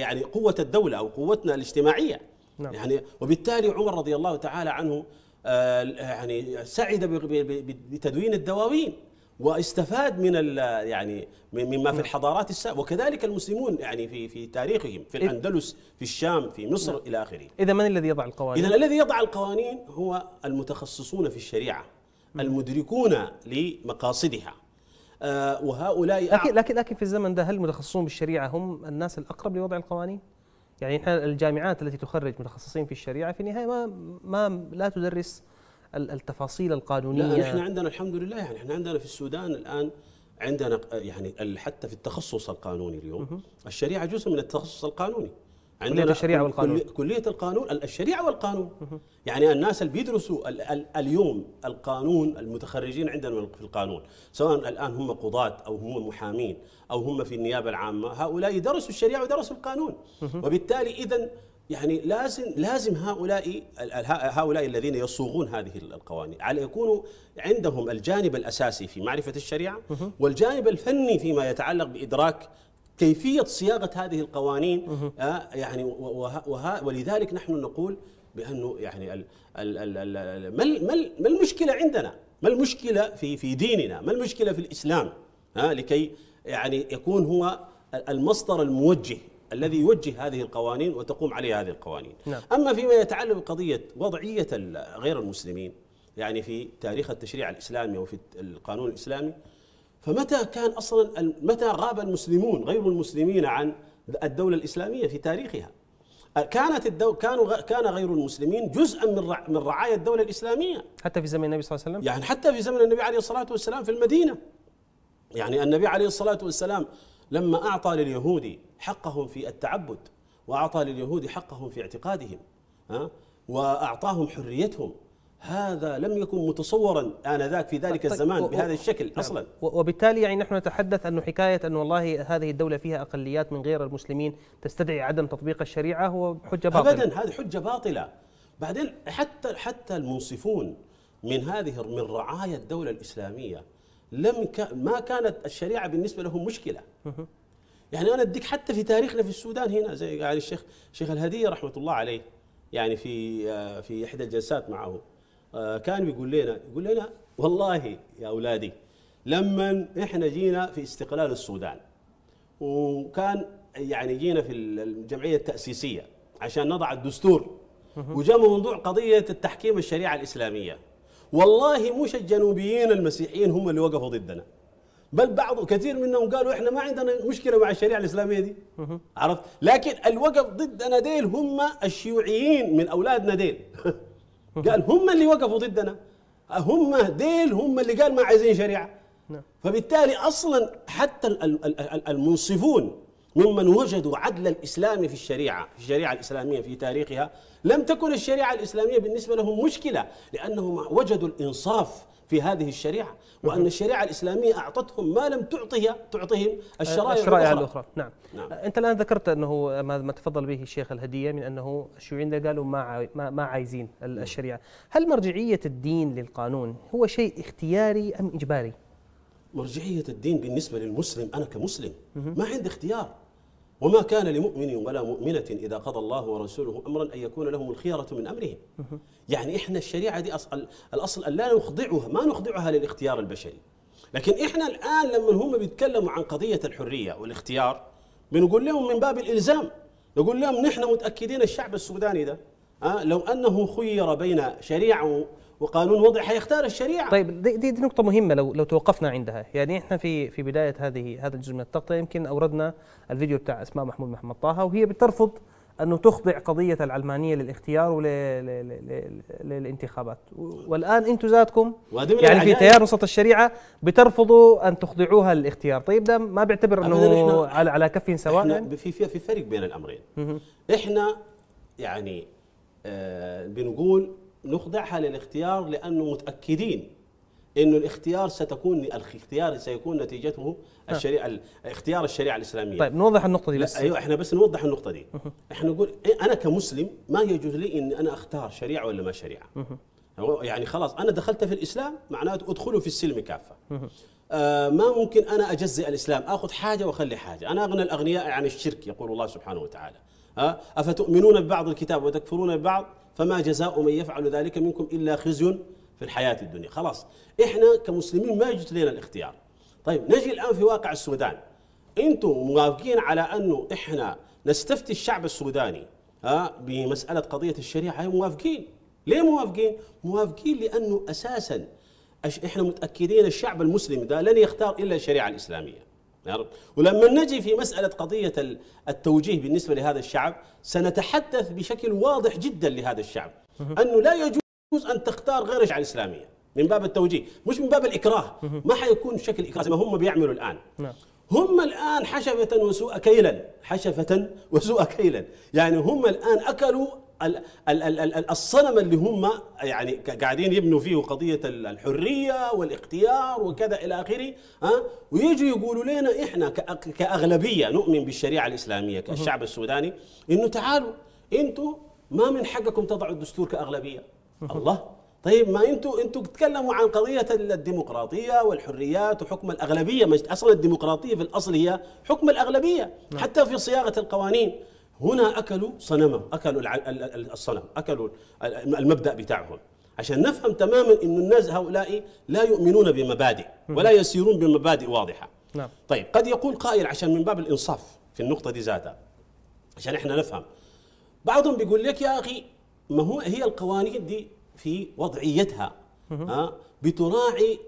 يعني قوة الدولة أو قوتنا الاجتماعية. نعم. يعني وبالتالي عمر رضي الله تعالى عنه يعني سعد بتدوين الدواوين واستفاد من يعني مما في الحضارات السابقة، وكذلك المسلمون يعني في في تاريخهم في الأندلس، في الشام، في مصر إلى آخره. إذا من الذي يضع القوانين؟ إذا الذي يضع القوانين هو المتخصصون في الشريعة المدركون لمقاصدها، آه وهؤلاء لكن, لكن لكن في الزمن ده هل المتخصصون بالشريعة هم الناس الأقرب لوضع القوانين؟ يعني احنا الجامعات التي تخرج متخصصين في الشريعة في النهاية ما ما لا تدرس التفاصيل القانونية. نحن عندنا الحمد لله، يعني احنا عندنا في السودان الآن عندنا يعني حتى في التخصص القانوني اليوم الشريعة جزء من التخصص القانوني. عندنا الشريعة والقانون، كلية القانون، الشريعة والقانون. يعني الناس اللي بيدرسوا ال ال اليوم القانون، المتخرجين عندنا في القانون سواء الآن هم قضاة أو هم محامين أو هم في النيابة العامة، هؤلاء درسوا الشريعة ودرسوا القانون، وبالتالي إذن يعني لازم لازم هؤلاء هؤلاء الذين يصوغون هذه القوانين على يكونوا عندهم الجانب الأساسي في معرفة الشريعة والجانب الفني فيما يتعلق بإدراك كيفية صياغة هذه القوانين. آه يعني ولذلك نحن نقول بأنه يعني ال ال ال ال ما, ال ما المشكلة عندنا، ما المشكلة في في ديننا، ما المشكلة في الإسلام، آه لكي يعني يكون هو المصدر الموجه الذي يوجه هذه القوانين وتقوم عليها هذه القوانين. نعم. أما فيما يتعلق بقضية وضعية غير المسلمين يعني في تاريخ التشريع الإسلامي وفي القانون الإسلامي، فمتى كان أصلا متى غاب المسلمون غير المسلمين عن الدولة الإسلامية في تاريخها؟ كانت الدو... كانوا كان غير المسلمين جزءا من رع... من رعايا الدولة الإسلامية، حتى في زمن النبي صلى الله عليه وسلم، يعني حتى في زمن النبي عليه الصلاة والسلام في المدينة. يعني النبي عليه الصلاة والسلام لما أعطى لليهود حقهم في التعبد، وأعطى لليهود حقهم في اعتقادهم، ها؟ وأعطاهم حريتهم، هذا لم يكن متصورا آنذاك في ذلك الزمان بهذا الشكل أصلا. وبالتالي يعني نحن نتحدث أنه حكاية أن والله هذه الدولة فيها أقليات من غير المسلمين تستدعي عدم تطبيق الشريعة هو حجة باطلة. أبدا، هذه حجة باطلة. بعدين حتى حتى المنصفون من هذه من رعايا الدولة الإسلامية لم ك... ما كانت الشريعة بالنسبة لهم مشكلة. يعني أنا أديك حتى في تاريخنا في السودان هنا، زي يعني الشيخ شيخ الهدية رحمة الله عليه، يعني في في إحدى الجلسات معه كان بيقول لنا، يقول لنا والله يا أولادي لما إحنا جينا في استقلال السودان وكان يعني جينا في الجمعية التأسيسية عشان نضع الدستور، وجاء موضوع قضية التحكيم الشريعة الإسلامية، والله مش الجنوبيين المسيحيين هم اللي وقفوا ضدنا، بل بعض كثير منهم قالوا احنا ما عندنا مشكله مع الشريعه الاسلاميه دي. عرفت؟ لكن الوقف ضدنا ديل هم الشيوعيين من اولادنا ديل. قال هم اللي وقفوا ضدنا، هم ديل هم اللي قال ما عايزين شريعه. فبالتالي اصلا حتى المنصفون ممن وجدوا عدل الاسلام في الشريعه، في الشريعه الاسلاميه في تاريخها، لم تكن الشريعه الاسلاميه بالنسبه لهم مشكله، لانهم وجدوا الانصاف في هذه الشريعة، وأن الشريعة الإسلامية أعطتهم ما لم تعطيه تعطيهم الشرائع الأخرى. الأخرى. نعم. نعم. أنت الآن ذكرت أنه ما تفضل به الشيخ الهدية من أنه الشيوعيين قالوا ما ما عايزين الشريعة. هل مرجعية الدين للقانون هو شيء اختياري أم إجباري؟ مرجعية الدين بالنسبة للمسلم، أنا كمسلم ما عندي اختيار، وما كان لمؤمن ولا مؤمنة إذا قضى الله ورسوله أمرا أن يكون لهم الخيرة من أمرهم. يعني إحنا الشريعة دي أصل الأصل أن لا نخضعها، ما نخضعها للاختيار البشري. لكن إحنا الآن لما هم بيتكلموا عن قضية الحرية والاختيار بنقول لهم من باب الإلزام، نقول لهم نحن متأكدين الشعب السوداني ده أه لو أنه خير بين شريعة وقانون وضع حيختار الشريعة. طيب دي, دي نقطة مهمة لو لو توقفنا عندها، يعني احنا في في بداية هذه هذا الجزء من التغطية يمكن أوردنا الفيديو بتاع اسماء محمود محمد طه وهي بترفض أنه تخضع قضية العلمانية للاختيار وللانتخابات، والآن أنتم ذاتكم يعني في تيار وسط الشريعة بترفضوا أن تخضعوها للاختيار. طيب ده ما بيعتبر أنه على على كف سواء؟ احنا في في فرق بين الأمرين. احنا يعني آه بنقول نخضعها للاختيار لأنه متأكدين إنه الاختيار ستكون الاختيار سيكون نتيجته الشريعة اختيار الشريعة الإسلامية. طيب نوضح النقطة دي بس. أيوه احنا بس نوضح النقطة دي. احنا نقول أنا كمسلم ما يجوز لي إن أنا أختار شريعة ولا ما شريعة. يعني خلاص أنا دخلت في الإسلام معناته أدخله في السلم كافة. آه ما ممكن أنا أجزئ الإسلام، آخذ حاجة وأخلي حاجة. أنا أغنى الأغنياء عن الشرك يقول الله سبحانه وتعالى. آه أفتؤمنون ببعض الكتاب وتكفرون ببعض؟ فما جزاء من يفعل ذلك منكم إلا خزي في الحياة الدنيا. خلاص إحنا كمسلمين ما يجوز لنا الاختيار. طيب نجي الآن في واقع السودان، أنتم موافقين على أنه إحنا نستفتي الشعب السوداني ها بمسألة قضية الشريعة؟ هي موافقين. ليه موافقين؟ موافقين لأنه أساسا إحنا متأكدين الشعب المسلم ده لن يختار إلا الشريعة الإسلامية. ولما نجي في مسألة قضية التوجيه بالنسبة لهذا الشعب سنتحدث بشكل واضح جدا لهذا الشعب أنه لا يجوز أن تختار غير الشريعة الإسلامية من باب التوجيه، مش من باب الإكراه. ما حيكون شكل إكراه زي ما هم بيعملوا الآن. هم الآن حشفة وسوء كيلا، حشفة وسوء كيلا، يعني هم الآن أكلوا الصنم اللي هم يعني قاعدين يبنوا فيه قضية الحرية والاختيار وكذا إلى آخره، ها؟ ويجوا يقولوا لنا إحنا كأغلبية نؤمن بالشريعة الإسلامية كالشعب السوداني إنه تعالوا أنتوا ما من حقكم تضعوا الدستور كأغلبية. الله، طيب ما انتوا انتوا بتتكلموا عن قضيه الديمقراطيه والحريات وحكم الاغلبيه، اصلا الديمقراطيه في الاصل هي حكم الاغلبيه حتى في صياغه القوانين. هنا اكلوا صنمهم، اكلوا الصنم، اكلوا المبدا بتاعهم. عشان نفهم تماما انه الناس هؤلاء لا يؤمنون بمبادئ ولا يسيرون بمبادئ واضحه. نعم. طيب قد يقول قائل عشان من باب الانصاف في النقطه دي ذاتها عشان احنا نفهم، بعضهم بيقول لك يا اخي ما هو هي القوانين دي في وضعيتها بتراعي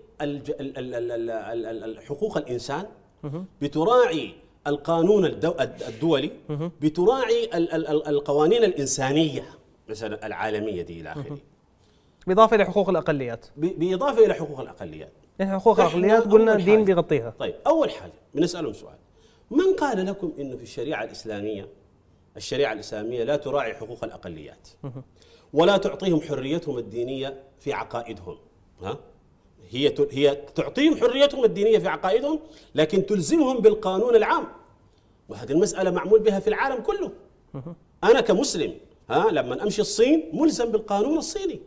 حقوق الإنسان، بتراعي القانون الدولي، بتراعي القوانين الإنسانية مثلا العالمية دي إلى آخره، بإضافة إلى حقوق الأقليات، بإضافة إلى حقوق الأقليات. إحنا حقوق الأقليات قلنا الدين بيغطيها. طيب أول حاجة بنسألهم سؤال، من قال لكم إنه في الشريعة الإسلامية الشريعة الإسلامية لا تراعي حقوق الأقليات؟ ولا تعطيهم حريتهم الدينية في عقائدهم، ها؟ هي هي تعطيهم حريتهم الدينية في عقائدهم لكن تلزمهم بالقانون العام، وهذه المسألة معمول بها في العالم كله. أنا كمسلم ها لما أمشي الصين ملزم بالقانون الصيني،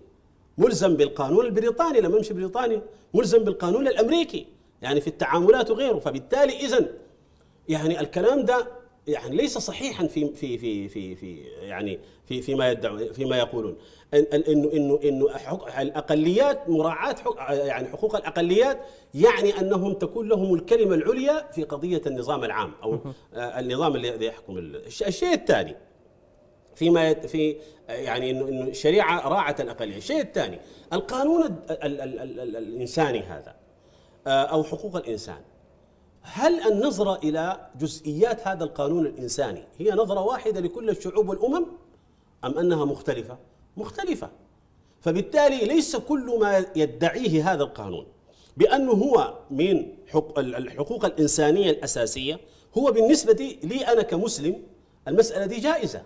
ملزم بالقانون البريطاني، لما أمشي بريطانيا ملزم بالقانون الأمريكي، يعني في التعاملات وغيره. فبالتالي إذن يعني الكلام ده يعني ليس صحيحا في في في في في يعني في فيما يدعون فيما يقولون انه انه انه الاقليات مراعاه يعني حقوق الاقليات يعني انهم تكون لهم الكلمه العليا في قضيه النظام العام او النظام الذي يحكم. الشيء الثاني فيما في يعني انه انه الشريعه راعت الاقليه. الشيء الثاني القانون ال ال ال ال الانساني هذا او حقوق الانسان، هل النظرة إلى جزئيات هذا القانون الإنساني هي نظرة واحدة لكل الشعوب والأمم أم أنها مختلفة؟ مختلفة. فبالتالي ليس كل ما يدعيه هذا القانون بأنه هو من الحقوق الإنسانية الأساسية هو بالنسبة لي أنا كمسلم المسألة دي جائزة.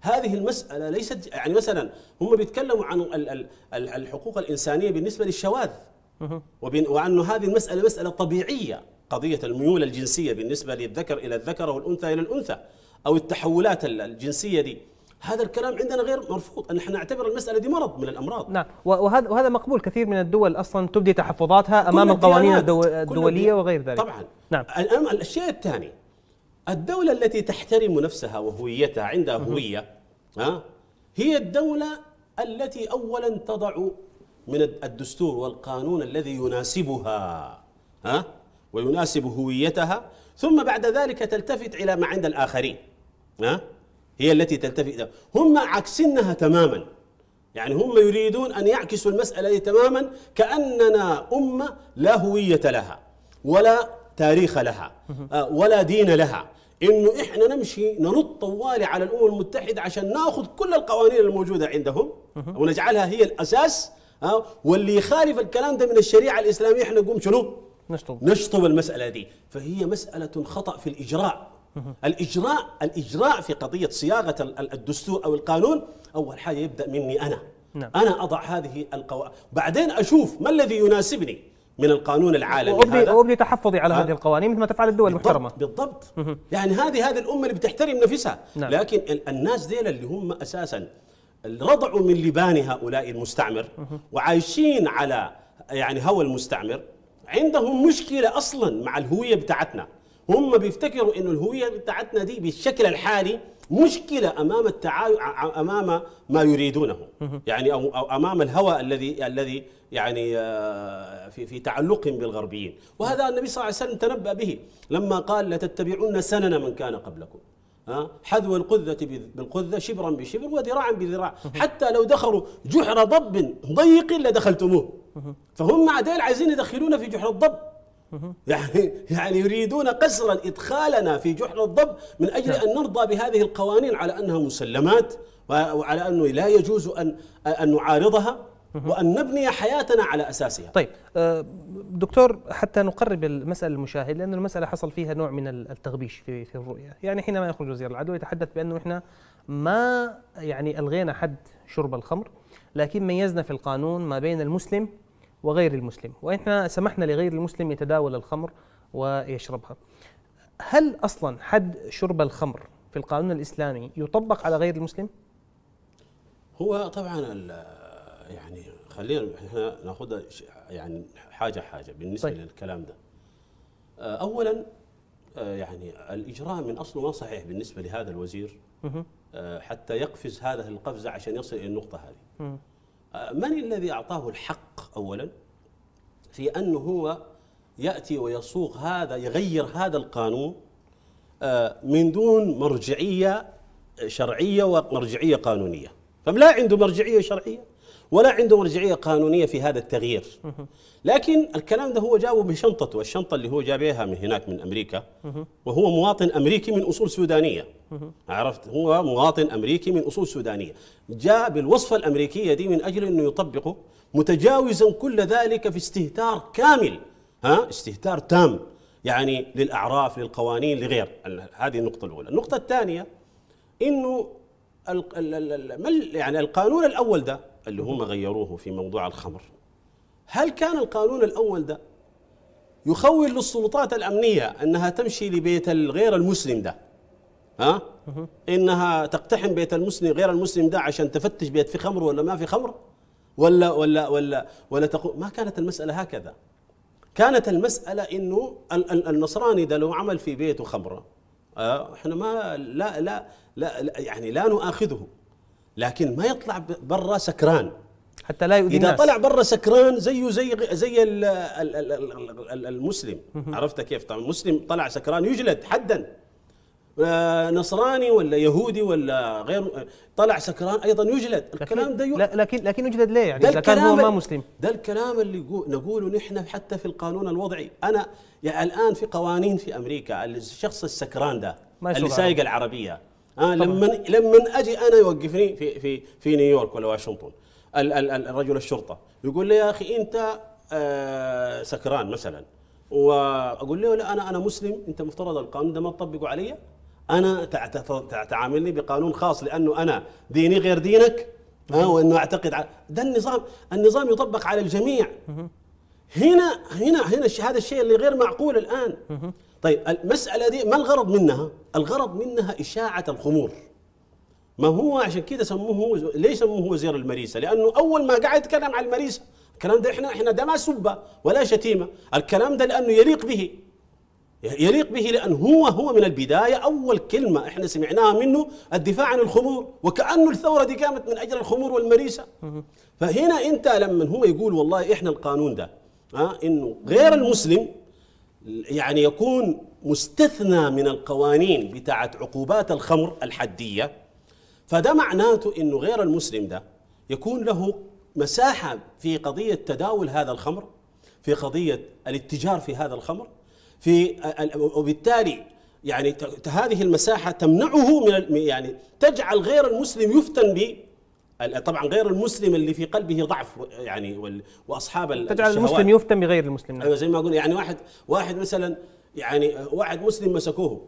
هذه المسألة ليست يعني مثلا هم بيتكلموا عن الحقوق الإنسانية بالنسبة للشواذ وأن هذه المسألة مسألة طبيعية، قضية الميول الجنسية بالنسبة للذكر إلى الذكر والأنثى إلى الأنثى أو التحولات الجنسية دي، هذا الكلام عندنا غير مرفوض، نحن نعتبر المسألة دي مرض من الأمراض. نعم، وهذا وهذا مقبول. كثير من الدول أصلا تبدي تحفظاتها أمام القوانين الدولية وغير ذلك. طبعا. نعم. الشيء الثاني الدولة التي تحترم نفسها وهويتها عندها هوية ها هي الدولة التي أولا تضع من الدستور والقانون الذي يناسبها ها ويناسب هويتها، ثم بعد ذلك تلتفت إلى ما عند الآخرين. ها؟ هي التي تلتفت، هم عكسنها تماما، يعني هم يريدون أن يعكسوا المسألة تماما كأننا أمة لا هوية لها ولا تاريخ لها ولا دين لها، إنه إحنا نمشي ننط طوالي على الأمم المتحدة عشان نأخذ كل القوانين الموجودة عندهم ونجعلها هي الأساس، واللي يخالف الكلام ده من الشريعة الإسلامية إحنا نقوم شنو؟ نشطب نشطب المسألة دي. فهي مسألة خطأ في الإجراء. الإجراء الإجراء في قضية صياغة الدستور أو القانون أول حاجة يبدأ مني أنا. نعم. أنا أضع هذه القواعد، بعدين أشوف ما الذي يناسبني من القانون العالمي وأبني هذا وأبني تحفظي على هذه القوانين مثل ما تفعل الدول المحترمة. بالضبط. بالضبط. يعني هذه هذه الأمة اللي بتحترم نفسها. نعم. لكن الناس ديل اللي هم أساسا رضعوا من لبان هؤلاء المستعمر وعايشين على يعني هوى المستعمر، عندهم مشكلة أصلا مع الهوية بتاعتنا. هم بيفتكروا إنه الهوية بتاعتنا دي بالشكل الحالي مشكلة أمام التعايش أمام ما يريدونه، يعني أو أمام الهوى الذي الذي يعني في في تعلقهم بالغربيين. وهذا النبي صلى الله عليه وسلم تنبأ به لما قال لتتبعن سنن من كان قبلكم، حذو القذة بالقذة، شبرا بشبر، وذراعا بذراع، حتى لو دخلوا جحر ضب ضيق لدخلتموه. فهم عديل عايزين يدخلونا في جحر الضب، يعني يعني يريدون قسرا ادخالنا في جحر الضب من اجل ان نرضى بهذه القوانين على انها مسلمات وعلى انه لا يجوز ان ان نعارضها وأن نبني حياتنا على أساسها. طيب دكتور، حتى نقرب المسألة للمشاهد، لأن المسألة حصل فيها نوع من التغبيش في في الرؤية، يعني حينما يخرج وزير العدو يتحدث بأنه إحنا ما يعني ألغينا حد شرب الخمر، لكن ميزنا في القانون ما بين المسلم وغير المسلم، وإحنا سمحنا لغير المسلم يتداول الخمر ويشربها. هل أصلا حد شرب الخمر في القانون الإسلامي يطبق على غير المسلم؟ هو طبعا يعني خلينا احنا ناخذها يعني حاجه حاجه بالنسبه طيب. للكلام ده. اولا يعني الاجراء من اصله ما صحيح بالنسبه لهذا الوزير حتى يقفز هذه القفزه عشان يصل الى النقطه هذه. من الذي اعطاه الحق اولا في انه هو ياتي ويصوغ هذا، يغير هذا القانون من دون مرجعيه شرعيه ومرجعيه قانونيه؟ فلا عنده مرجعيه شرعيه ولا عنده مرجعية قانونية في هذا التغيير. لكن الكلام ده هو جابه بشنطته، والشنطة اللي هو جابها من هناك من أمريكا، وهو مواطن أمريكي من أصول سودانية، عرفت؟ هو مواطن أمريكي من أصول سودانية، جاء بالوصفة الأمريكية دي من أجل أنه يطبقه، متجاوزا كل ذلك في استهتار كامل، ها استهتار تام يعني للأعراف للقوانين لغير. هذه النقطة الأولى. النقطة الثانية إنه يعني القانون الأول ده اللي هم غيروه في موضوع الخمر، هل كان القانون الأول ده يخول للسلطات الأمنية أنها تمشي لبيت الغير المسلم ده، ها؟ إنها تقتحم بيت المسلم غير المسلم ده عشان تفتش بيت في خمر ولا ما في خمر، ولا ولا ولا ولا تقول؟ ما كانت المسألة هكذا. كانت المسألة إنه النصراني ده لو عمل في بيته خمرة احنا ما لا لا لا يعني لا نؤاخذه، لكن ما يطلع برا سكران حتى لا يؤذي الناس. اذا طلع برا سكران زيه زي زي المسلم، عرفت كيف؟ طبعا المسلم طلع سكران يجلد حدا، نصراني ولا يهودي ولا غير طلع سكران ايضا يجلد. الكلام ده ي... لكن لكن يجلد ليه يعني اذا كان هو ما مسلم؟ ده الكلام اللي نقوله نحن حتى في القانون الوضعي. انا يعني الان في قوانين في امريكا الشخص السكران ده اللي سايق العربيه، آه لما لما اجي انا يوقفني في في في نيويورك ولا واشنطن الرجل الشرطه يقول لي يا اخي انت آه سكران مثلا، واقول له لا انا انا مسلم، انت مفترض القانون ده ما تطبقه علي، انا تعاملني بقانون خاص لانه انا ديني غير دينك، آه وانه اعتقد على ده. النظام النظام يطبق على الجميع. هنا هنا هنا هذا الشيء اللي غير معقول الان. طيب المسألة دي ما الغرض منها؟ الغرض منها إشاعة الخمور. ما هو عشان كده سموه، ليه سموه وزير المريسة؟ لأنه أول ما قاعد يتكلم عن المريسة، الكلام ده إحنا إحنا ده ما سبة ولا شتيمة، الكلام ده لأنه يليق به، يليق به لأنه هو هو من البداية أول كلمة إحنا سمعناها منه الدفاع عن الخمور، وكأنه الثورة دي قامت من أجل الخمور والمريسة. فهنا أنت لما هو يقول والله إحنا القانون ده آه إنه غير المسلم يعني يكون مستثنى من القوانين بتاعت عقوبات الخمر الحدية، فده معناته أنه غير المسلم ده يكون له مساحة في قضية تداول هذا الخمر، في قضية الاتجار في هذا الخمر، في وبالتالي يعني هذه المساحة تمنعه من يعني تجعل غير المسلم يفتن ب طبعا غير المسلم اللي في قلبه ضعف يعني واصحاب الشهوات، تجعل المسلم يفتن بغير المسلم. ايوه زي ما اقول يعني واحد واحد مثلا يعني واحد مسلم مسكوه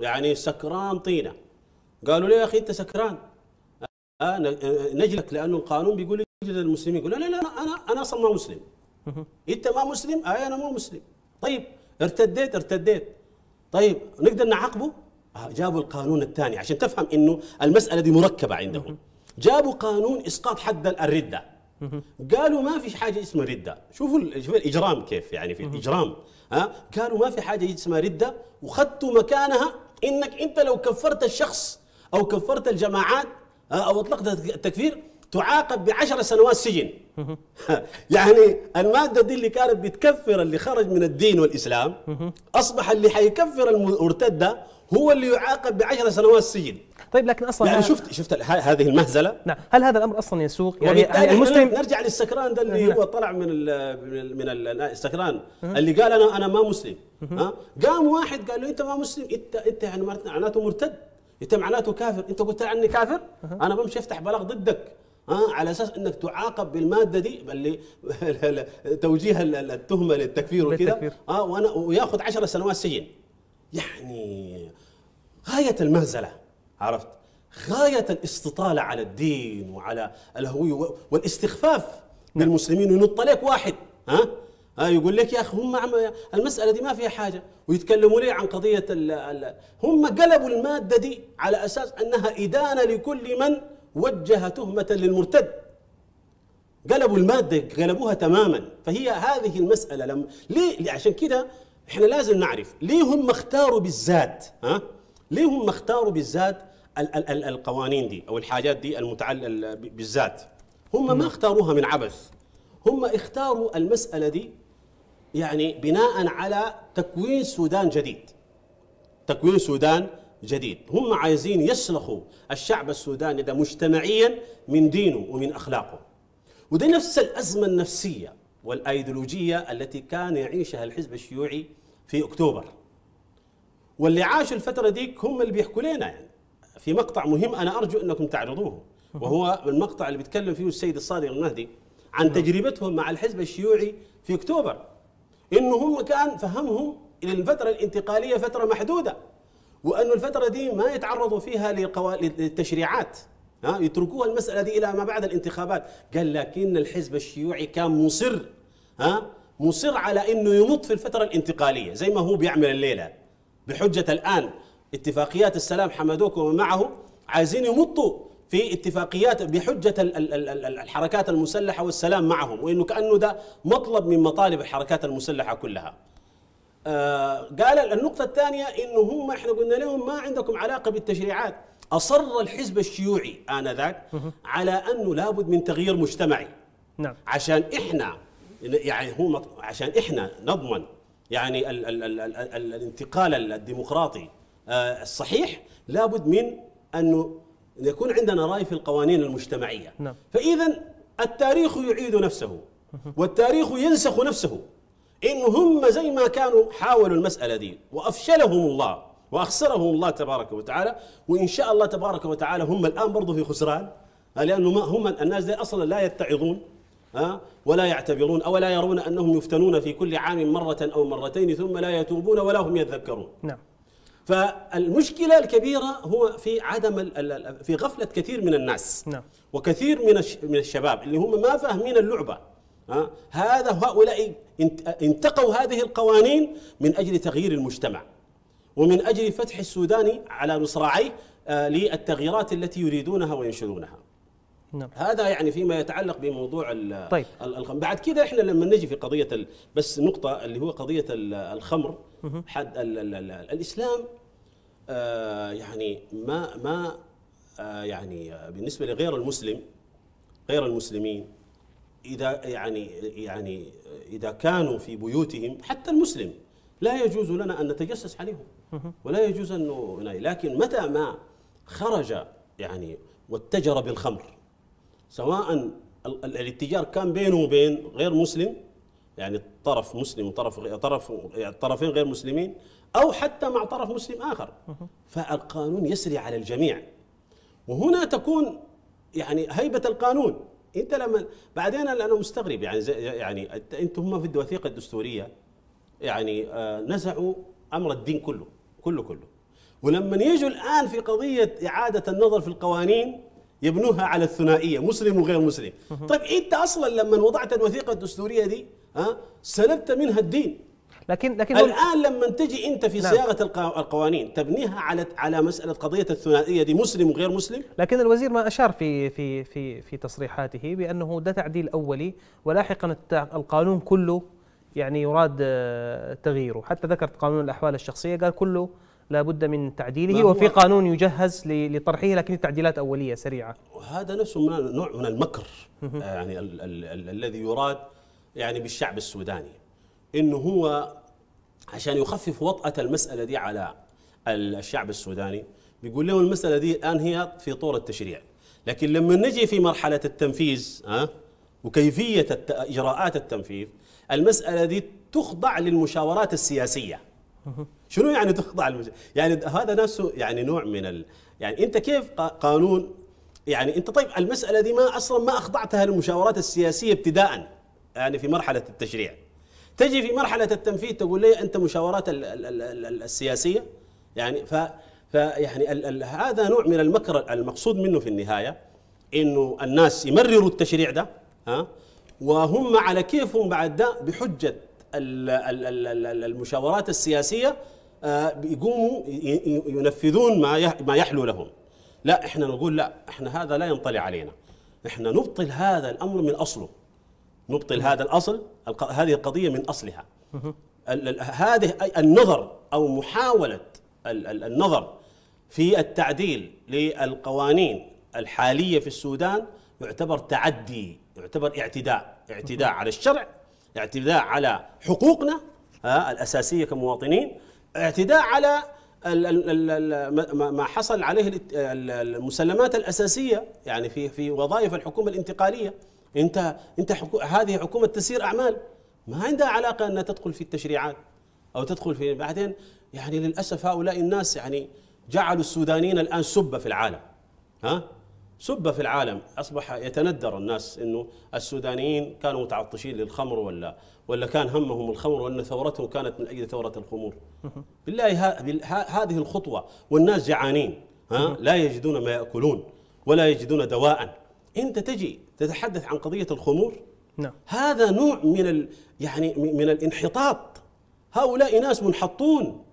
يعني سكران طينه، قالوا له يا اخي انت سكران آه نجلك لانه القانون بيقول يجلد المسلمين، يقول لا لا انا انا اصلا ما مسلم. انت ما مسلم؟ اه انا مو مسلم. طيب ارتديت ارتديت طيب نقدر نعاقبه؟ آه جابوا القانون الثاني عشان تفهم انه المساله دي مركبه عندهم. جابوا قانون اسقاط حد الردة، قالوا ما في حاجه اسمها ردة. شوفوا شوفوا الاجرام كيف يعني في الاجرام، ها قالوا ما في حاجه اسمها ردة، وخدتوا مكانها انك انت لو كفرت الشخص او كفرت الجماعات او اطلقت التكفير تعاقب بعشر سنوات سجن. يعني الماده دي اللي كانت بتكفر اللي خرج من الدين والاسلام اصبح اللي حيكفر المرتده هو اللي يعاقب بعشر سنوات سجن. طيب لكن اصلا يعني شفت شفت هذه المهزله؟ نعم. هل هذا الامر اصلا يسوق يعني المسلم؟ نرجع للسكران ده اللي هو طلع من ال من ال السكران اللي قال انا انا ما مسلم، ها قام واحد قال له انت ما مسلم، انت انت يعني معناته مرتد، انت معناته كافر، انت قلت عني كافر انا بمشي افتح بلاغ ضدك ها على اساس انك تعاقب بالماده دي اللي توجيه التهمه للتكفير وكذا اه وانا وياخذ عشر سنوات سجن. يعني غايه المهزله، عرفت؟ غايه الاستطاله على الدين وعلى الهويه والاستخفاف بالمسلمين، وينط عليك واحد ها ها يقول لك يا اخي هم المساله دي ما فيها حاجه، ويتكلموا لي عن قضيه ال ال هم قلبوا الماده دي على اساس انها ادانه لكل من وجه تهمه للمرتد. قلبوا الماده، قلبوها تماما. فهي هذه المساله لم... ليه؟ عشان كده احنا لازم نعرف ليه هم اختاروا بالذات ها ليه هم اختاروا بالذات ال ال ال القوانين دي او الحاجات دي المتعلقه بالذات. هم ما اختاروها من عبث، هم اختاروا المسألة دي يعني بناء على تكوين سودان جديد. تكوين سودان جديد، هم عايزين يسلخوا الشعب السوداني ده مجتمعيا من دينه ومن أخلاقه. وده نفس الأزمة النفسية والأيديولوجية التي كان يعيشها الحزب الشيوعي في أكتوبر. واللي عاشوا الفترة ديك هم اللي بيحكوا لنا يعني في مقطع مهم أنا أرجو أنكم تعرضوه، وهو المقطع اللي بيتكلم فيه السيد الصادق المهدي عن تجربتهم مع الحزب الشيوعي في اكتوبر، انه هم كان فهمهم ان الفتره الانتقاليه فتره محدوده، وانه الفتره دي ما يتعرضوا فيها للتشريعات، ها يتركوها المساله دي الى ما بعد الانتخابات. قال لكن الحزب الشيوعي كان مصر ها مصر على انه ينط في الفتره الانتقاليه زي ما هو بيعمل الليله، بحجه الان اتفاقيات السلام حمدوك ومعه عايزين يمطوا في اتفاقيات بحجة الحركات المسلحة والسلام معهم، وإنه كأنه ده مطلب من مطالب الحركات المسلحة كلها. آه قال النقطة الثانية إنه هم إحنا قلنا لهم ما عندكم علاقة بالتشريعات. أصر الحزب الشيوعي آنذاك على أنه لابد من تغيير مجتمعي. نعم. عشان إحنا يعني هو عشان إحنا نضمن يعني ال ال ال ال ال الانتقال الديمقراطي آه الصحيح، لابد من أنه يكون عندنا رأي في القوانين المجتمعية. نعم. فإذا التاريخ يعيد نفسه والتاريخ ينسخ نفسه. إن هم زي ما كانوا حاولوا المسألة دي وأفشلهم الله وأخسرهم الله تبارك وتعالى، وإن شاء الله تبارك وتعالى هم الآن برضو في خسران، لأنه هم الناس دي أصلا لا يتعظون ولا يعتبرون أو لا يرون أنهم يفتنون في كل عام مرة أو مرتين ثم لا يتوبون ولا هم يذكرون. نعم. فالمشكلة الكبيرة هو في عدم في غفلة كثير من الناس. نعم. وكثير من من الشباب اللي هم ما فاهمين اللعبة. ها هذا هؤلاء انتقوا هذه القوانين من اجل تغيير المجتمع ومن اجل فتح السوداني على مصراعيه للتغييرات التي يريدونها وينشرونها. نعم. هذا يعني فيما يتعلق بموضوع ال طيب. الخمر. بعد كده احنا لما نجي في قضية ال بس نقطة اللي هو قضية الخمر حد ال ال ال الإسلام آه يعني ما ما آه يعني بالنسبة لغير المسلم غير المسلمين إذا يعني يعني إذا كانوا في بيوتهم حتى المسلم لا يجوز لنا أن نتجسس عليهم ولا يجوز أنه، لكن متى ما خرج يعني واتجر بالخمر سواء الاتجار كان بينه وبين غير مسلم يعني طرف مسلم وطرف طرف يعني طرفين غير مسلمين او حتى مع طرف مسلم اخر، فالقانون يسري على الجميع. وهنا تكون يعني هيبه القانون. انت لما بعدين انا مستغرب يعني يعني انتم هم في الوثيقه الدستوريه يعني نزعوا امر الدين كله كله كله، ولما يجوا الان في قضيه اعاده النظر في القوانين يبنوها على الثنائيه مسلم وغير مسلم. طيب انت اصلا لما وضعت الوثيقه الدستوريه دي ها سلبت منها الدين، لكن لكن الان لما تجي انت في صياغه القوانين تبنيها على على مساله قضيه الثنائيه دي مسلم وغير مسلم. لكن الوزير ما اشار في في في في تصريحاته بانه ده تعديل اولي ولاحقا القانون كله يعني يراد تغييره، حتى ذكرت قانون الاحوال الشخصيه قال كله لا بد من تعديله وفي قانون يجهز لطرحه لكن التعديلات أولية سريعة. وهذا نفسه من نوع من المكر يعني ال ال ال الذي يراد يعني بالشعب السوداني، إنه هو عشان يخفف وطأة المسألة دي على الشعب السوداني بيقول لهم المسألة دي الآن هي في طور التشريع، لكن لما نجي في مرحلة التنفيذ ها وكيفية إجراءات التنفيذ المسألة دي تخضع للمشاورات السياسية. شنو يعني تخضع المجتمع؟ يعني هذا نفسه يعني نوع من ال... يعني انت كيف قانون يعني انت طيب المساله دي ما اصلا ما اخضعتها للمشاورات السياسيه ابتداء يعني في مرحله التشريع، تجي في مرحله التنفيذ تقول لي انت مشاورات ال ال ال ال السياسيه يعني ف فيعني ال ال هذا نوع من المكر المقصود منه في النهايه انه الناس يمرروا التشريع ده ها وهم على كيفهم بعد ده بحجه ال ال ال المشاورات السياسيه بيقوموا ينفذون ما ما يحلو لهم. لا احنا نقول لا احنا هذا لا ينطلي علينا، احنا نبطل هذا الامر من اصله، نبطل هذا الاصل هذه القضيه من اصلها. هذه النظر او محاوله النظر في التعديل للقوانين الحاليه في السودان يعتبر تعدي، يعتبر اعتداء، اعتداء على الشرع، اعتداء على حقوقنا الاساسيه كمواطنين، اعتداء على ما حصل عليه المسلمات الأساسية يعني في في وظائف الحكومة الانتقالية. انت انت حكو هذه حكومة تسيير أعمال ما عندها علاقة أنها تدخل في التشريعات أو تدخل في بعدين يعني للأسف هؤلاء الناس يعني جعلوا السودانيين الآن سبة في العالم، ها سبة في العالم، أصبح يتندر الناس إنه السودانيين كانوا متعطشين للخمر ولا ولا كان همهم الخمر وأن ثورتهم كانت من أجل ثورة الخمور. بالله هذه الخطوة والناس جعانين ها لا يجدون ما يأكلون ولا يجدون دواء، أنت تجي تتحدث عن قضية الخمور. نعم هذا نوع من ال يعني من الانحطاط، هؤلاء ناس منحطون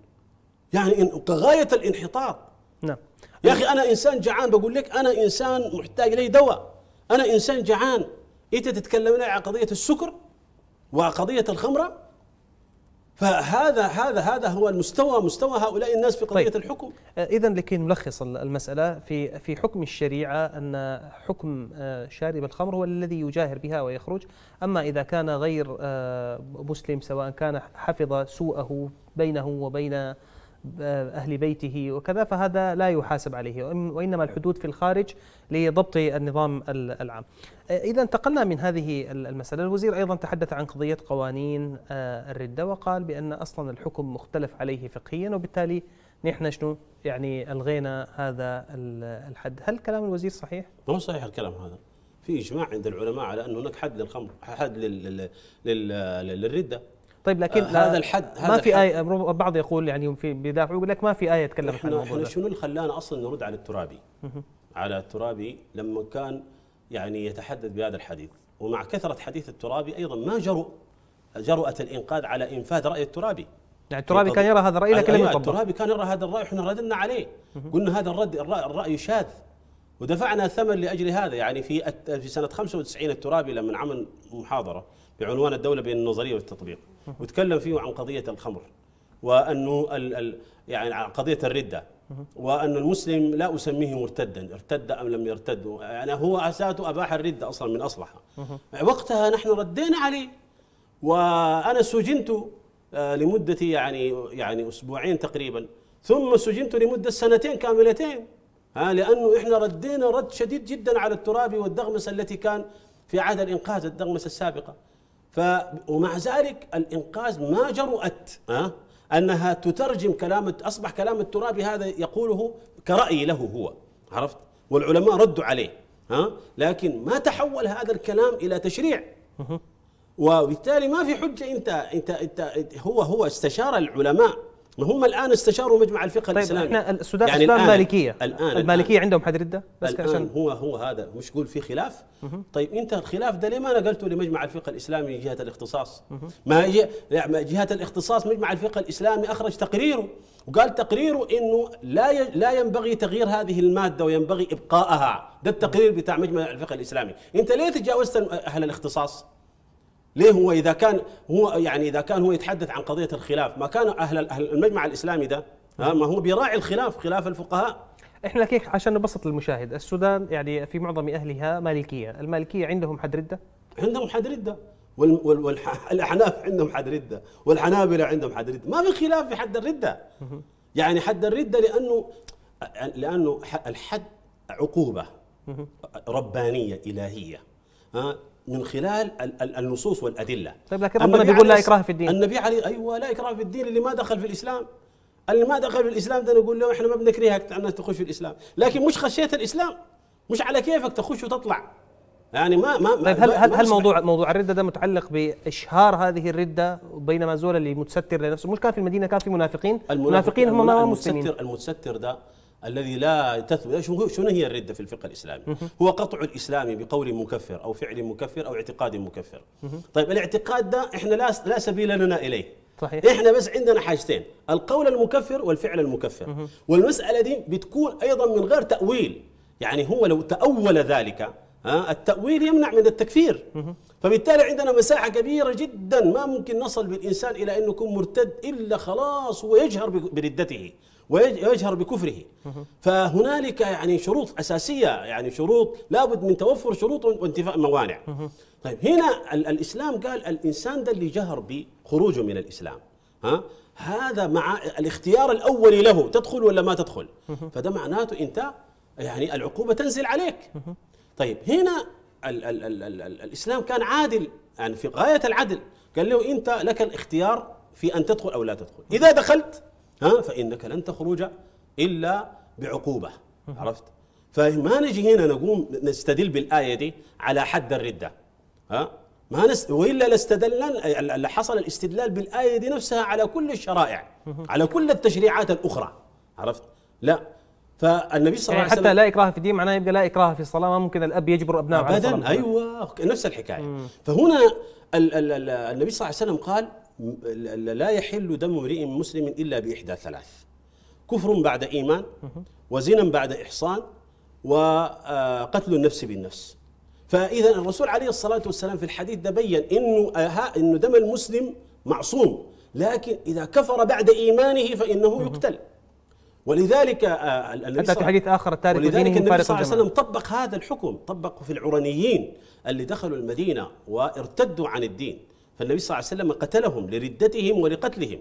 يعني كغاية الانحطاط. نعم يا أخي أنا إنسان جعان، بقول لك أنا إنسان محتاج لي دواء، أنا إنسان جعان، أنت تتكلم لي عن قضية السكر وقضية الخمرة. فهذا هذا هذا هو المستوى، مستوى هؤلاء الناس في قضية طيب. الحكم. إذا لكي نلخص المسألة في في حكم الشريعة أن حكم شارب الخمر هو الذي يجاهر بها ويخرج، أما إذا كان غير مسلم سواء كان حفظ سوءه بينه وبين أهل بيته وكذا فهذا لا يحاسب عليه، وإنما الحدود في الخارج لضبط النظام العام. إذا انتقلنا من هذه المسألة، الوزير أيضا تحدث عن قضية قوانين الردة وقال بأن أصلا الحكم مختلف عليه فقهيا وبالتالي نحن شنو يعني ألغينا هذا الحد. هل كلام الوزير صحيح؟ مو صحيح الكلام هذا، في إجماع عند العلماء على أن هناك حد للخمر، حد للردة. طيب لكن آه هذا الحد هذا ما في آية، بعض يقول يعني في بدافع يقول لك ما في آية تكلم عن الموضوع. احنا شنو اللي خلانا اصلا نرد على الترابي؟ على الترابي لما كان يعني يتحدث بهذا الحديث، ومع كثرة حديث الترابي ايضا ما جرؤ جرأة الانقاذ على انفاذ رأي الترابي. يعني الترابي كان يرى هذا الرأي لكن لم يطبق. الترابي كان يرى هذا الرأي واحنا ردنا عليه، قلنا هذا الرد الرأي شاذ ودفعنا ثمن لاجل هذا. يعني في في سنة خمسة وتسعين الترابي لما عمل محاضرة بعنوان الدولة بين النظرية والتطبيق وتكلم فيه عن قضية الخمر وأنه ال ال يعني عن قضية الردة وأن المسلم لا أسميه مرتدا، ارتد أم لم يرتد، يعني هو أساته أباح الردة أصلا من أصلها. وقتها نحن ردينا عليه وأنا سجنت لمدة يعني يعني أسبوعين تقريبا، ثم سجنت لمدة سنتين كاملتين، لأنه إحنا ردينا رد شديد جدا على الترابي والدغمسة التي كان في عهد الإنقاذ، الدغمسة السابقة. ف ومع ذلك الإنقاذ ما جرؤت أه؟ أنها تترجم كلام، أصبح كلام الترابي هذا يقوله كرأي له هو، عرفت؟ والعلماء ردوا عليه أه؟ لكن ما تحول هذا الكلام إلى تشريع، وبالتالي ما في حجة. أنت أنت أنت هو هو استشار العلماء، هم الآن استشاروا مجمع الفقه طيب الإسلامي. طيب إحنا السودان يعني السودان مالكية، الآن المالكية الآن عندهم حد ردة بس الآن عشان هو هو هذا مش يقول في خلاف. طيب أنت الخلاف ده ليه ما نقلته لمجمع الفقه الإسلامي جهة الاختصاص؟ ما جهة الاختصاص مجمع الفقه الإسلامي أخرج تقريره وقال تقريره إنه لا لا ينبغي تغيير هذه المادة وينبغي إبقائها، ده التقرير بتاع مجمع الفقه الإسلامي. أنت ليه تجاوزت أهل الاختصاص؟ ليه هو إذا كان هو يعني إذا كان هو يتحدث عن قضية الخلاف، ما كان أهل المجمع الإسلامي ده ما هو بيراعي الخلاف، خلاف الفقهاء. إحنا كيف عشان نبسط للمشاهد، السودان يعني في معظم أهلها مالكية، المالكية عندهم حد ردة؟ عندهم حد ردة، والأحناف عندهم حد ردة، والحنابلة عندهم حد ردة، ما في خلاف في حد الردة. يعني حد الردة لأنه لأنه الحد عقوبة ربانية إلهية ها من خلال النصوص والأدلة. طيب لكن ربنا بيقول لا إكراه في الدين. النبي عليه أيوه لا إكراه في الدين، اللي ما دخل في الإسلام، اللي ما دخل في الإسلام ده نقول له إحنا ما بنكرهك أنك تخش في الإسلام، لكن مش خشيت الإسلام مش على كيفك تخش وتطلع يعني. ما ما طيب هل هل, هل موضوع موضوع الردة ده متعلق بإشهار هذه الردة بينما زول اللي متستر لنفسه؟ مش كان في المدينة كان في منافقين المنافقين هم ما مسلمين. المتستر ده الذي لا تثبت شنو هي الردة في الفقه الإسلامي؟ هو قطع الإسلام بقول مكفر أو فعل مكفر أو اعتقاد مكفر. طيب الاعتقاد ده احنا لا لا سبيل لنا إليه. صحيح. احنا بس عندنا حاجتين، القول المكفر والفعل المكفر. والمسألة دي بتكون أيضا من غير تأويل، يعني هو لو تأول ذلك، التأويل يمنع من التكفير. فبالتالي عندنا مساحة كبيرة جدا ما ممكن نصل بالإنسان إلى أنه يكون مرتد إلا خلاص ويجهر بردته ويجهر بكفره. فهنالك يعني شروط أساسية، يعني شروط لابد من توفر شروط وانتفاء موانع. طيب هنا الإسلام قال الإنسان ده اللي جهر بخروجه من الإسلام، ها هذا مع الاختيار الأولي له تدخل ولا ما تدخل، فده معناته أنت يعني العقوبة تنزل عليك. طيب هنا ال ال ال ال ال الإسلام كان عادل، يعني في غاية العدل، قال له أنت لك الاختيار في أن تدخل أو لا تدخل، إذا دخلت ها فإنك لن تخرج إلا بعقوبة. عرفت؟ فما نجي هنا نقوم نستدل بالآية دي على حد الردة، ها ما نست... وإلا لاستدلنا، لحصل الاستدلال بالآية دي نفسها على كل الشرائع، على كل التشريعات الأخرى. عرفت؟ لا، فالنبي صلى الله عليه وسلم حتى لا إكراه في الدين، معناه يبقى لا إكراه في الصلاة، ما ممكن الأب يجبر أبنائه على الصلاة أبدا. أيوه نفس الحكاية. مم. فهنا ال ال ال النبي صلى الله عليه وسلم قال لا يحل دم امرئ مسلم إلا بإحدى ثلاث، كفر بعد إيمان، وزنا بعد إحصان، وقتل النفس بالنفس. فإذا الرسول عليه الصلاة والسلام في الحديث ده بيّن إنه إنه دم المسلم معصوم، لكن إذا كفر بعد إيمانه فإنه يقتل. ولذلك حتى في حديث آخر التاريخ، ولذلك النبي صلى الله عليه وسلم طبق هذا الحكم، طبقه في العرنيين اللي دخلوا المدينة وارتدوا عن الدين، فالنبي صلى الله عليه وسلم قتلهم لردتهم ولقتلهم.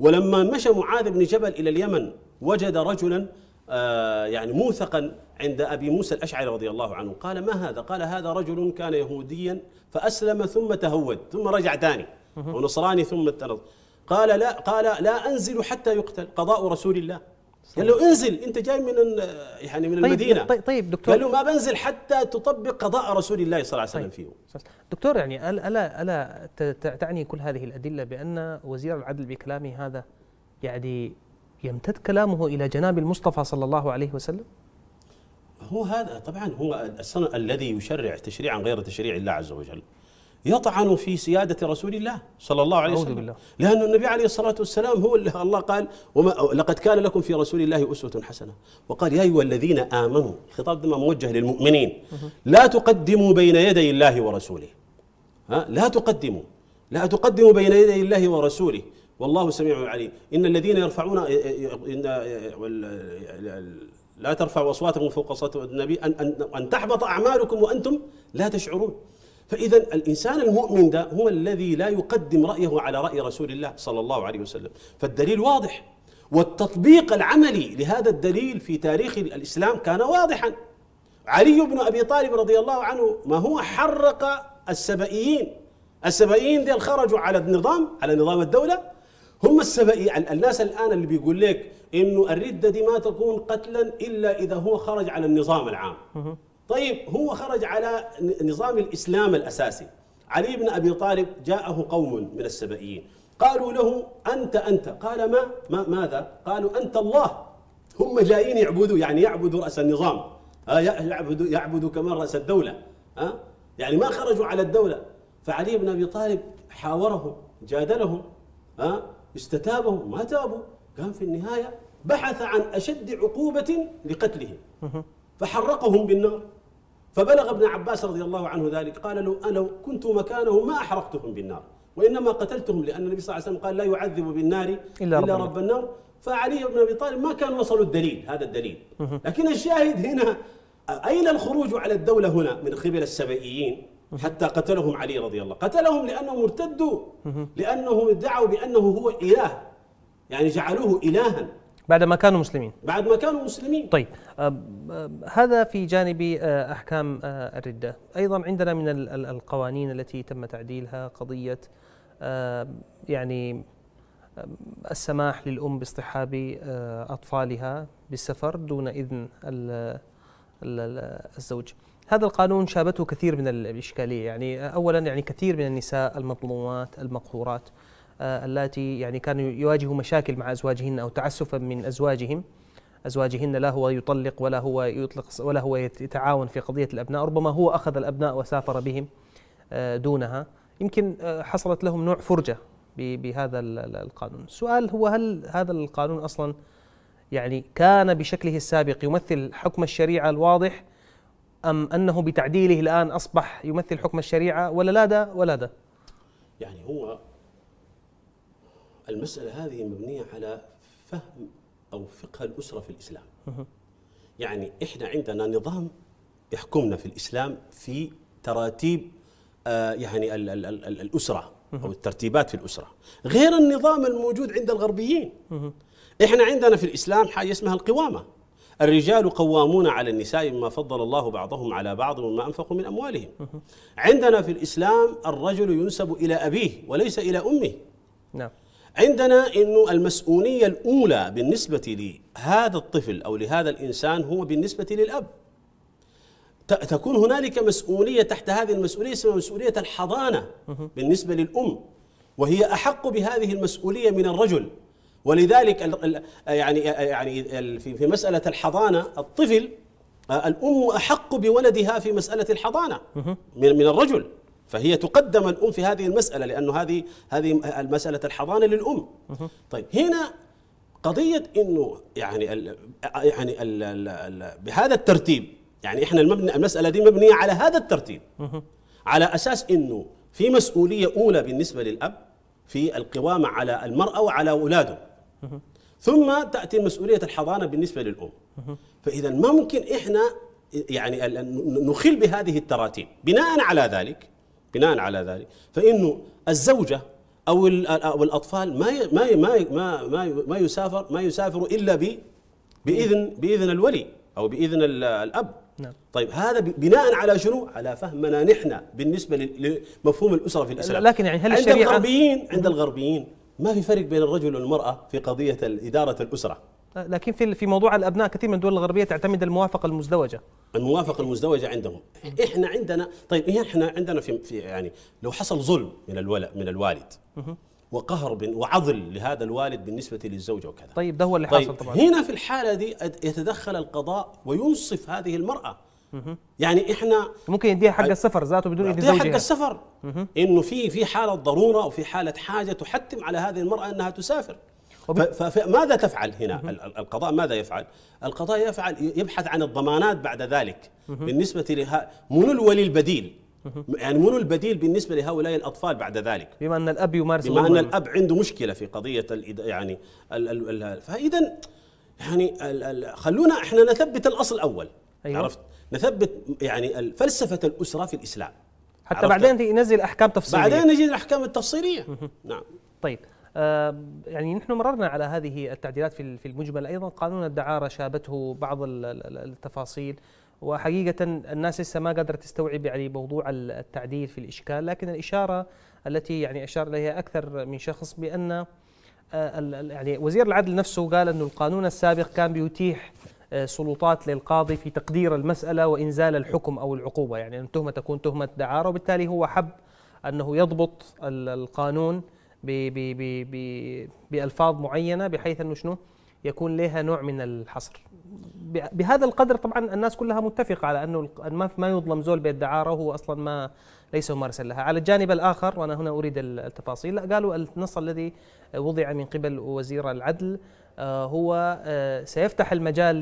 ولما مشى معاذ بن جبل إلى اليمن وجد رجلا آه يعني موثقا عند أبي موسى الأشعري رضي الله عنه، قال ما هذا؟ قال هذا رجل كان يهوديا فأسلم ثم تهود ثم رجع ثاني، ونصراني ثم التنظر. قال لا، قال لا أنزل حتى يقتل، قضاء رسول الله. قال له انزل، انت جاي من يعني من طيب المدينه. طيب, طيب دكتور، قال له ما بنزل حتى تطبق قضاء رسول الله صلى الله عليه وسلم. طيب فيه دكتور، يعني الا الا تعني كل هذه الادله بان وزير العدل بكلامه هذا يعني يمتد كلامه الى جناب المصطفى صلى الله عليه وسلم؟ هو هذا طبعا هو الذي يشرع تشريعا غير تشريع الله عز وجل، يطعن في سيادة رسول الله صلى الله عليه وسلم، لأن النبي عليه الصلاة والسلام هو اللي الله قال وما لقد كان لكم في رسول الله أسوة حسنة، وقال يا أيها الذين آمنوا، الخطاب ده موجه للمؤمنين، لا تقدموا بين يدي الله ورسوله، ها لا تقدموا لا تقدموا بين يدي الله ورسوله والله سميع عليم، إن الذين يرفعون لا ترفعوا أصواتكم فوق صوت النبي أن أن تحبط أعمالكم وأنتم لا تشعرون. فإذا الإنسان المؤمن ده هو الذي لا يقدم رأيه على رأي رسول الله صلى الله عليه وسلم، فالدليل واضح، والتطبيق العملي لهذا الدليل في تاريخ الإسلام كان واضحا. علي بن أبي طالب رضي الله عنه ما هو حرق السبئيين، السبئيين ديل خرجوا على النظام، على نظام الدولة، هم السبئيين. الناس الآن اللي بيقول لك إنه الردة دي ما تكون قتلا إلا إذا هو خرج على النظام العام. طيب هو خرج على نظام الإسلام الأساسي. علي بن أبي طالب جاءه قوم من السبئيين قالوا له أنت أنت، قال ما, ما ماذا؟ قالوا أنت الله. هم جايين يعبدوا، يعني يعبدوا رأس النظام، يعبدوا يعبدوا كمان رأس الدولة، يعني ما خرجوا على الدولة. فعلي بن أبي طالب حاورهم، جادلهم، استتابهم، ما تابوا. قام في النهاية بحث عن أشد عقوبة لقتلهم فحرقهم بالنار، فبلغ ابن عباس رضي الله عنه ذلك، قال له أنا كنت مكانه ما أحرقتهم بالنار وإنما قتلتهم، لأن النبي صلى الله عليه وسلم قال لا يعذب بالنار إلا, إلا رب النار. فعلي بن أبي طالب ما كان وصلوا الدليل، هذا الدليل. لكن الشاهد هنا أين الخروج على الدولة هنا من قبل السبئيين حتى قتلهم علي رضي الله؟ قتلهم لأنهم ارتدوا، لأنهم ادعوا بأنه هو إله، يعني جعلوه إلها بعد ما كانوا مسلمين. بعد ما كانوا مسلمين. طيب هذا في جانب أحكام الردة. أيضا عندنا من القوانين التي تم تعديلها قضية يعني السماح للأم باصطحاب أطفالها بالسفر دون إذن الزوج. هذا القانون شابته كثير من الإشكالية، يعني أولا يعني كثير من النساء المظلومات المقهورات التي يعني كانوا يواجهوا مشاكل مع أزواجهن أو تعسفا من أزواجهم أزواجهن، لا هو يطلق ولا هو يطلق ولا هو يتعاون في قضية الأبناء، ربما هو أخذ الأبناء وسافر بهم دونها، يمكن حصلت لهم نوع فرجة بهذا القانون. السؤال هو هل هذا القانون أصلا يعني كان بشكله السابق يمثل حكم الشريعة الواضح، أم أنه بتعديله الآن أصبح يمثل حكم الشريعة، ولا لا ده ولا ده؟ يعني هو المسألة هذه مبنية على فهم أو فقه الأسرة في الإسلام. يعني إحنا عندنا نظام يحكمنا في الإسلام في تراتيب آه يعني ال ال ال ال الأسرة أو الترتيبات في الأسرة، غير النظام الموجود عند الغربيين. إحنا عندنا في الإسلام حاجة اسمها القوامة، الرجال قوامون على النساء بما فضل الله بعضهم على بعض وما أنفقوا من أموالهم. عندنا في الإسلام الرجل ينسب إلى أبيه وليس إلى أمه. نعم. عندنا إنه المسؤولية الأولى بالنسبة لهذا الطفل أو لهذا الإنسان هو بالنسبة للأب. تكون هنالك مسؤولية تحت هذه المسؤولية اسمها مسؤولية الحضانة بالنسبة للأم، وهي أحق بهذه المسؤولية من الرجل. ولذلك يعني يعني في مسألة الحضانة الطفل الأم أحق بولدها في مسألة الحضانة من من الرجل، فهي تقدم الأم في هذه المسألة لأنه هذه هذه مسألة الحضانة للأم. طيب هنا قضية إنه يعني ال يعني ال ال ال بهذا الترتيب، يعني إحنا المبنى المسألة دي مبنية على هذا الترتيب، على أساس إنه في مسؤولية أولى بالنسبة للأب في القوامة على المرأة وعلى أولاده، ثم تأتي مسؤولية الحضانة بالنسبة للأم. فإذا ما ممكن إحنا يعني نخل بهذه التراتيب. بناء على ذلك بناء على ذلك فإنه الزوجة أو الأطفال ما ما ما ما ما يسافر ما يسافر إلا بإذن بإذن الولي أو بإذن الأب. نعم. طيب هذا بناء على شنو؟ على فهمنا نحن بالنسبة لمفهوم الأسرة في الإسلام. لكن يعني هل الشريعة عند الغربيين عند الغربيين ما في فرق بين الرجل والمرأة في قضية إدارة الأسرة، لكن في في موضوع الأبناء كثير من الدول الغربية تعتمد الموافقة المزدوجة. الموافقة المزدوجة عندهم، إحنا عندنا طيب إحنا عندنا في, في يعني لو حصل ظلم من الولد من الوالد وقهر وعضل لهذا الوالد بالنسبة للزوجة وكذا. طيب ده هو اللي حاصل. طيب طبعا هنا في الحالة دي يتدخل القضاء وينصف هذه المرأة. يعني إحنا ممكن يديها حق السفر ذاته بدون إذن زوجها، يديها حق السفر إنه في في حالة ضرورة وفي حالة حاجة تحتم على هذه المرأة أنها تسافر. فماذا تفعل هنا؟ القضاء ماذا يفعل؟ القضاء يفعل يبحث عن الضمانات بعد ذلك بالنسبة لها، من الولي البديل؟ يعني من البديل بالنسبة لهؤلاء الأطفال بعد ذلك؟ بما أن الأب يمارس بما أن الأب عنده مشكلة في قضية يعني فإذا يعني خلونا احنا نثبت الأصل الأول. أيوة. عرفت؟ نثبت يعني فلسفة الأسرة في الإسلام حتى بعدين ينزل أحكام تفصيلية، بعدين نجي الأحكام التفصيلية. نعم. طيب آه يعني نحن مررنا على هذه التعديلات في في المجمل، أيضا قانون الدعارة شابته بعض التفاصيل، وحقيقة الناس لسه ما قادرة تستوعب يعني موضوع التعديل في الإشكال، لكن الإشارة التي يعني أشار إليها أكثر من شخص بأن يعني وزير العدل نفسه قال أن القانون السابق كان بيتيح سلطات للقاضي في تقدير المسألة وإنزال الحكم أو العقوبة، يعني التهمة تكون تهمة دعارة، وبالتالي هو حب أنه يضبط القانون بألفاظ معينة بحيث أنه شنو يكون لها نوع من الحصر بهذا القدر. طبعا الناس كلها متفقة على أنه ما يظلم زول بالدعارة، وهو أصلا ما ليس ممارسا لها. على الجانب الآخر، وأنا هنا أريد التفاصيل، لا قالوا النص الذي وضع من قبل وزير العدل هو سيفتح المجال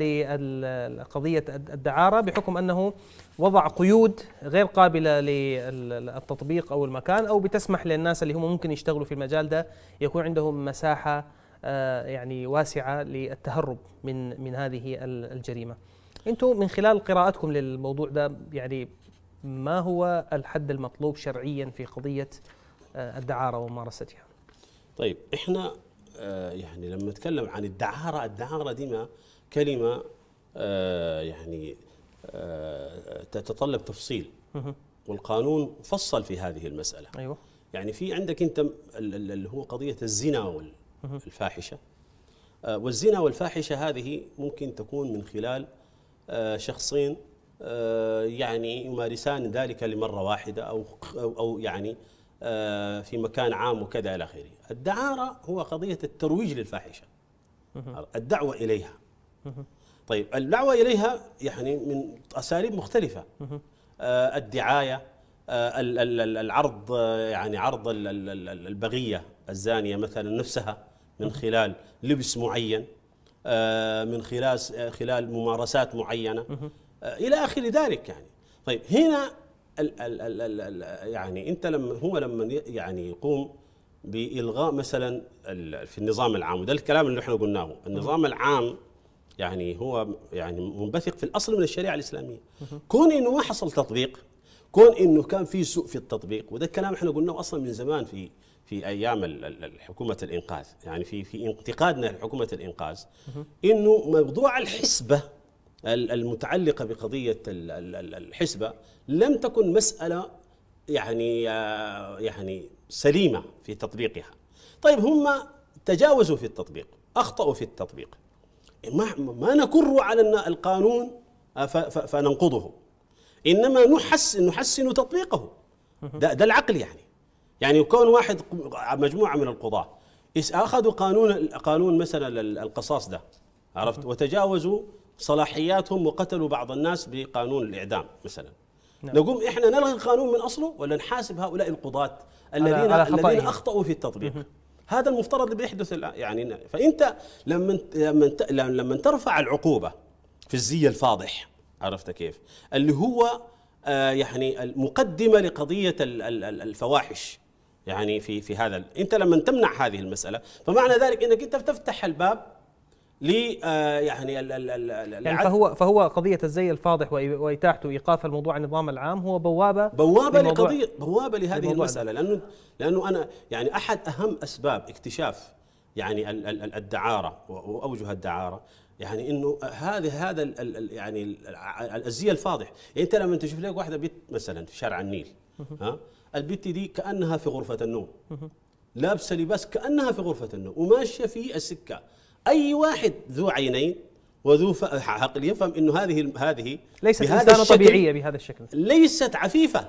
لقضية الدعارة بحكم أنه وضع قيود غير قابلة للتطبيق أو المكان، أو بتسمح للناس اللي هم ممكن يشتغلوا في المجال ده يكون عندهم مساحة يعني واسعة للتهرب من من هذه الجريمة. أنتم من خلال قراءتكم للموضوع ده، يعني ما هو الحد المطلوب شرعيا في قضية الدعارة وممارستها؟ طيب إحنا يعني لما نتكلم عن الدعارة، الدعارة دي ما كلمة يعني تتطلب تفصيل، والقانون فصل في هذه المسألة. أيوة. يعني في عندك أنت اللي هو قضية الزنا والفاحشة، والزنا والفاحشة هذه ممكن تكون من خلال شخصين يعني يمارسان ذلك لمرة واحدة أو أو يعني في مكان عام وكذا إلى آخره. الدعارة هو قضية الترويج للفاحشة، الدعوة إليها. طيب الدعوة إليها يعني من أساليب مختلفة، الدعاية، العرض، يعني عرض البغية الزانية مثلا نفسها من خلال لبس معين، من خلال خلال ممارسات معينة إلى آخر ذلك يعني. طيب هنا ال ال ال ال يعني أنت لما هو لما يعني يقوم بإلغاء مثلا في النظام العام، وده الكلام اللي احنا قلناه، النظام العام يعني هو يعني منبثق في الأصل من الشريعة الإسلامية، كون إنه ما حصل تطبيق، كون إنه كان في سوء في التطبيق، وده الكلام احنا قلناه أصلا من زمان في في أيام الحكومة الإنقاذ، يعني في في انتقادنا لحكومة الإنقاذ، إنه موضوع الحسبة المتعلقة بقضية الحسبة لم تكن مسألة يعني يعني سليمة في تطبيقها. طيب هم تجاوزوا في التطبيق، أخطأوا في التطبيق، ما ما نكر على القانون فننقضه، إنما نحسن نحسن تطبيقه. ده ده العقل يعني. يعني يكون واحد مجموعة من القضاة أخذوا قانون قانون مثلا القصاص ده، عرفت، وتجاوزوا صلاحياتهم وقتلوا بعض الناس بقانون الإعدام مثلا. نعم. نقوم إحنا نلغي القانون من أصله ولا نحاسب هؤلاء القضاة الذين الذين أخطأوا في التطبيق؟ هذا المفترض اللي بيحدث الآن يعني. فأنت لما لما لما ترفع العقوبة في الزي الفاضح، عرفت كيف؟ اللي هو آه يعني المقدمة لقضية الفواحش يعني في في هذا، أنت لما تمنع هذه المسألة فمعنى ذلك أنك أنت تفتح الباب لي آه يعني ال ال ال يعني فهو فهو قضية الزي الفاضح وإتاحته إيقاف الموضوع النظام العام هو بوابة بوابة لقضية بوابة لهذه المسألة، لأنه لأنه أنا يعني أحد أهم أسباب اكتشاف يعني ال ال الدعارة وأوجه الدعارة يعني إنه هذه هذا ال ال يعني الزي الفاضح. يعني أنت لما تشوف لك واحدة بنت مثلا في شارع النيل، ها، البنت دي كأنها في غرفة النوم، لابسة لباس كأنها في غرفة النوم وماشية في السكة، أي واحد ذو عينين وذو عقل يفهم إنه هذه هذه ليست إنسانة طبيعية بهذا الشكل، ليست عفيفة،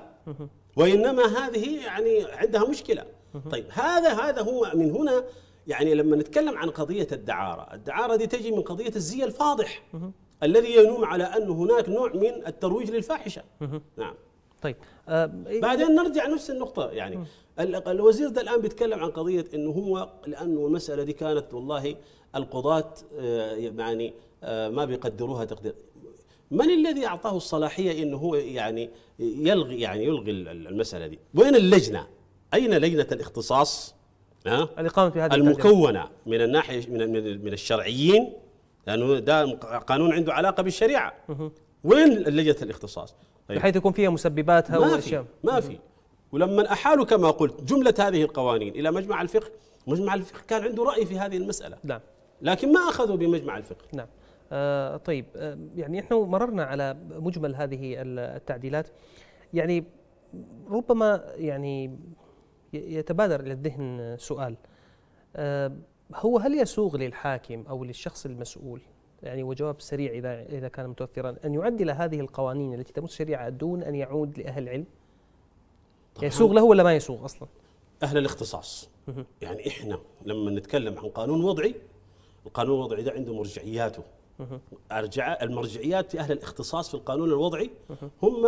وإنما هذه يعني عندها مشكلة. طيب هذا هذا هو من هنا يعني لما نتكلم عن قضية الدعارة، الدعارة دي تجي من قضية الزي الفاضح الذي ينوم على أنه هناك نوع من الترويج للفاحشة. نعم. طيب أه بعدين نرجع نفس النقطة يعني. الوزير ده الآن بيتكلم عن قضية إنه هو لأنه المسألة دي كانت والله القضاة يعني ما بيقدروها تقدير. من الذي أعطاه الصلاحية إنه هو يعني يلغي يعني يلغي المسألة دي؟ وين اللجنة؟ أين لجنة الاختصاص؟ ها؟ المكونة من الناحية من من الشرعيين، لأنه ده قانون عنده علاقة بالشريعة. وين لجنة الاختصاص؟ طيب. بحيث يكون فيها مسبباتها وأشياء. ما في. ولما أحالوا كما قلت جملة هذه القوانين إلى مجمع الفقه، مجمع الفقه كان عنده رأي في هذه المسألة. نعم. لكن ما أخذوا بمجمع الفقه. نعم. آه طيب آه يعني نحن مررنا على مجمل هذه التعديلات. يعني ربما يعني يتبادر إلى الذهن سؤال، آه هو هل يسوغ للحاكم أو للشخص المسؤول، يعني وجواب سريع إذا إذا كان متوفرا، أن يعدل هذه القوانين التي تمس الشريعة دون أن يعود لأهل العلم؟ يسوغ له ولا ما يسوغ أصلا؟ أهل الاختصاص. يعني إحنا لما نتكلم عن قانون وضعي، القانون الوضعي ده عنده مرجعياته. أرجع المرجعيات في أهل الاختصاص في القانون الوضعي هم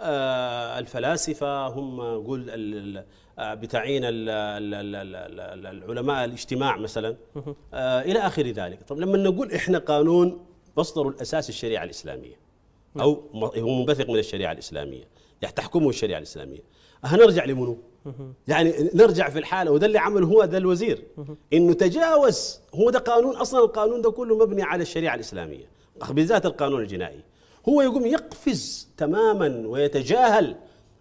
آه الفلاسفة، هم قول آه بتاعين العلماء الاجتماع مثلا آه إلى آخر ذلك. طب لما نقول إحنا قانون مصدر الأساس الشريعة الإسلامية أو هو منبثق من الشريعة الإسلامية يحتحكمه الشريعة الإسلامية، هنرجع لمنو؟ يعني نرجع في الحالة، وده اللي عمله هو ده الوزير، إنه تجاوز. هو ده قانون أصلا، القانون ده كله مبني على الشريعة الإسلامية بالذات القانون الجنائي. هو يقوم يقفز تماما ويتجاهل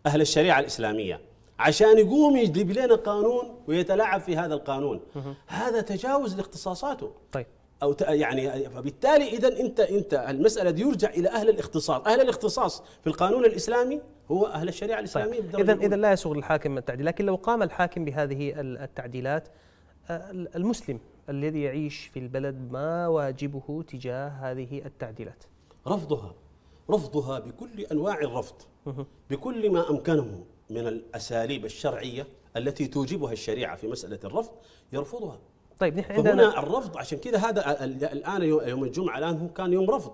أهل الشريعة الإسلامية عشان يقوم يجلب لنا قانون ويتلاعب في هذا القانون. هذا تجاوز لاختصاصاته. طيب أو يعني فبالتالي إذا أنت أنت المسألة دي يرجع إلى أهل الاختصاص، أهل الاختصاص في القانون الإسلامي هو أهل الشريعة الإسلامية. طيب. إذا إذا لا يسوغ للحاكم التعديل، لكن لو قام الحاكم بهذه التعديلات، المسلم الذي يعيش في البلد ما واجبه تجاه هذه التعديلات؟ رفضها، رفضها بكل أنواع الرفض، بكل ما أمكنه من الأساليب الشرعية التي توجبها الشريعة في مسألة الرفض يرفضها. طيب نحن فهنا الرفض، عشان كذا هذا الآن يوم الجمعة الآن هو كان يوم رفض،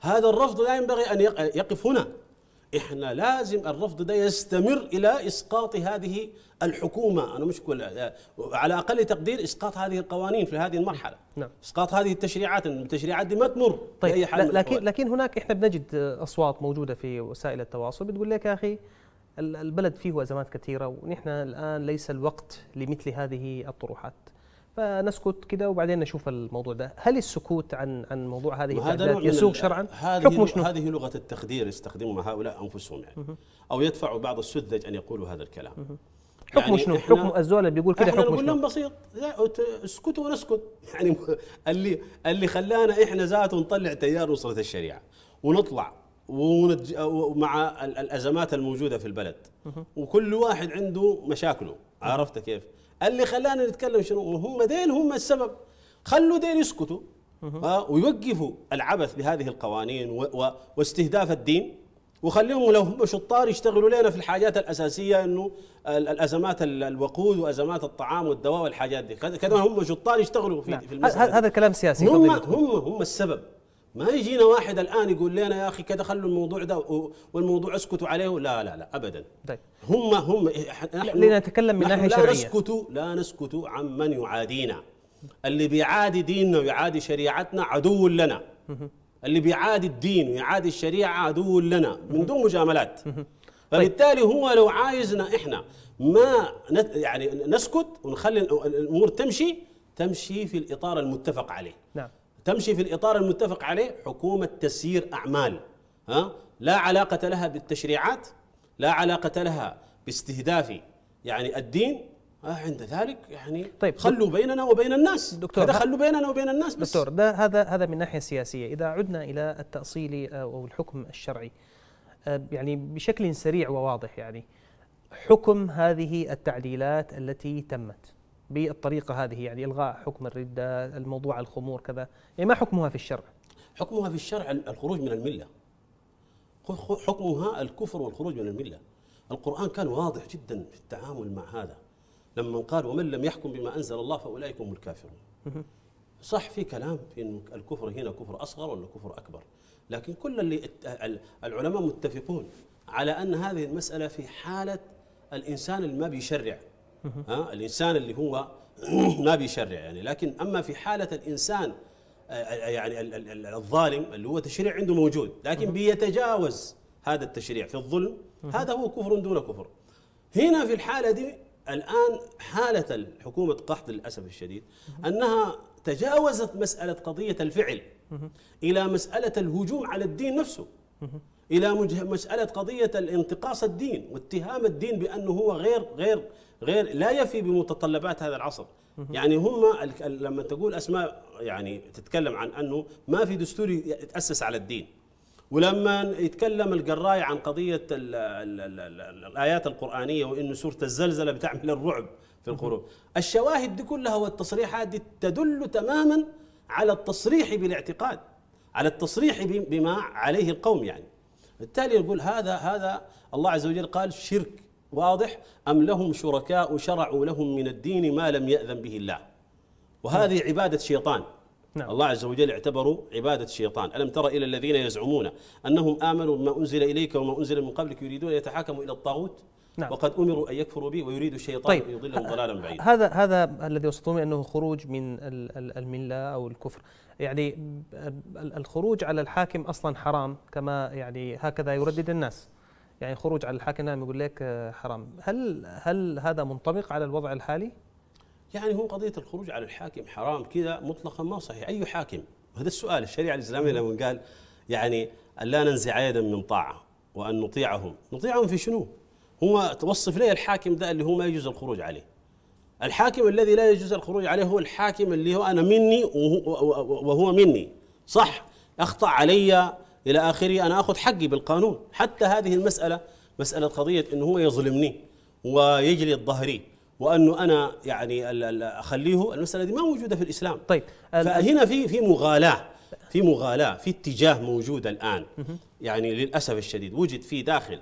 هذا الرفض لا ينبغي أن يقف هنا، إحنا لازم الرفض ده يستمر إلى إسقاط هذه الحكومة، أنا مش كل على أقل تقدير إسقاط هذه القوانين في هذه المرحلة. نعم. إسقاط هذه التشريعات، التشريعات دي ما تمر. طيب لكن لكن هناك إحنا بنجد أصوات موجودة في وسائل التواصل بتقول لك يا أخي البلد فيه أزمات كثيرة ونحن الآن ليس الوقت لمثل هذه الطروحات، فنسكت كده وبعدين نشوف الموضوع ده. هل السكوت عن عن موضوع هذه الأحداث يسوغ شرعا؟ هذه هذه لغة التخدير يستخدمها هؤلاء أنفسهم يعني، أو يدفع بعض السذج أن يقولوا هذا الكلام. حكم يعني شنو؟ حكم الزول بيقول كده حكم شنو؟ نقول لهم بسيط، لا اسكتوا ونسكت، يعني اللي اللي خلانا احنا ذاته نطلع تيار نصرة الشريعة ونطلع ونتج... ومع الأزمات الموجودة في البلد وكل واحد عنده مشاكله، عرفت كيف؟ اللي خلانا نتكلم شنو؟ هم دين، هم السبب، خلوا دين يسكتوا ويوقفوا العبث بهذه القوانين و... و... واستهداف الدين، وخليهم لو هم شطار يشتغلوا لنا في الحاجات الأساسية، أنه الأزمات الوقود وأزمات الطعام والدواء والحاجات دي، كذا هم شطار يشتغلوا في, في المسألة. هذا كلام سياسي، هم هم هم السبب. ما يجينا واحد الآن يقول لنا يا أخي كذا خلوا الموضوع ده والموضوع اسكتوا عليه، لا لا لا أبدا. طيب هم هم لنتكلم من ناحية شرعية، لا نسكت لا نسكت عن من يعادينا. اللي بيعادي ديننا ويعادي شريعتنا عدو لنا، اللي بيعادي الدين ويعادي الشريعة عدو لنا من دون مجاملات. فبالتالي هو لو عايزنا احنا ما يعني نسكت ونخلي الامور تمشي، تمشي في الإطار المتفق عليه. نعم. تمشي في الإطار المتفق عليه. حكومة تسيير أعمال ها لا علاقة لها بالتشريعات، لا علاقة لها باستهداف يعني الدين. عند ذلك يعني طيب خلوا بيننا وبين الناس. دكتور هذا خلوا بيننا وبين الناس بس. دكتور ده هذا هذا من ناحية سياسية. إذا عدنا إلى التأصيل أو الحكم الشرعي يعني بشكل سريع وواضح، يعني حكم هذه التعديلات التي تمت بالطريقة هذه، يعني إلغاء حكم الردة، الموضوع الخمور كذا، يعني ما حكمها في الشرع؟ حكمها في الشرع الخروج من الملة، حكمها الكفر والخروج من الملة. القرآن كان واضح جدا في التعامل مع هذا لما قال ومن لم يحكم بما أنزل الله فأولئك هم الكافرون. صح في كلام في أن الكفر هنا كفر أصغر ولا كفر أكبر، لكن كل اللي العلماء متفقون على أن هذه المسألة في حالة الإنسان اللي ما بيشرع، ها الإنسان اللي هو ما بيشرع يعني. لكن أما في حالة الإنسان يعني الظالم اللي هو تشريع عنده موجود لكن بيتجاوز هذا التشريع في الظلم، هذا هو كفر دون كفر. هنا في الحالة دي الآن حالة الحكومة قحط للأسف الشديد أنها تجاوزت مسألة قضية الفعل إلى مسألة الهجوم على الدين نفسه، إلى مسألة قضية الانتقاص الدين واتهام الدين بأنه هو غير غير غير لا يفي بمتطلبات هذا العصر. يعني هم لما تقول أسماء يعني تتكلم عن أنه ما في دستور يتأسس على الدين، ولما يتكلم القراي عن قضية ال ال ال ال الآيات القرآنية وإنه سورة الزلزلة بتعمل الرعب في القلوب، الشواهد دي كلها والتصريحات دي تدل تماما على التصريح بالاعتقاد، على التصريح بما عليه القوم يعني. بالتالي يقول هذا هذا الله عز وجل قال شرك واضح. أم لهم شركاء شرعوا لهم من الدين ما لم يأذن به الله، وهذه عبادة شيطان. نعم. الله عز وجل اعتبروا عبادة شيطان. ألم تر إلى الذين يزعمون أنهم آمنوا بما أنزل إليك وما أنزل من قبلك يريدون أن يتحاكموا إلى الطاغوت. نعم. وقد أمروا أن يكفروا به ويريد الشيطان أن يضلهم ضلالا بعيدا. هذا هذا الذي وصلتم أنه خروج من الملة أو الكفر، يعني الخروج على الحاكم أصلا حرام كما يعني هكذا يردد الناس، يعني خروج على الحاكم نعم يقول لك حرام. هل هل هذا منطبق على الوضع الحالي؟ يعني هو قضية الخروج على الحاكم حرام كذا مطلقا ما صحيح. أي حاكم؟ هذا السؤال. الشريعة الإسلامية لما قال يعني أن لا ننزع يدا من طاعة وأن نطيعهم، نطيعهم في شنو؟ هو توصف لي الحاكم ده اللي هو ما يجوز الخروج عليه. الحاكم الذي لا يجوز الخروج عليه هو الحاكم اللي هو أنا مني وهو مني، صح أخطأ علي إلى آخره، أنا أخذ حقي بالقانون. حتى هذه المسألة مسألة قضية أنه هو يظلمني ويجلي الظهري وأنه أنا يعني أخليه، المسألة دي ما موجودة في الإسلام. طيب فهنا في في مغالاة في مغالاة، في اتجاه موجود الآن يعني للأسف الشديد، وجد في داخل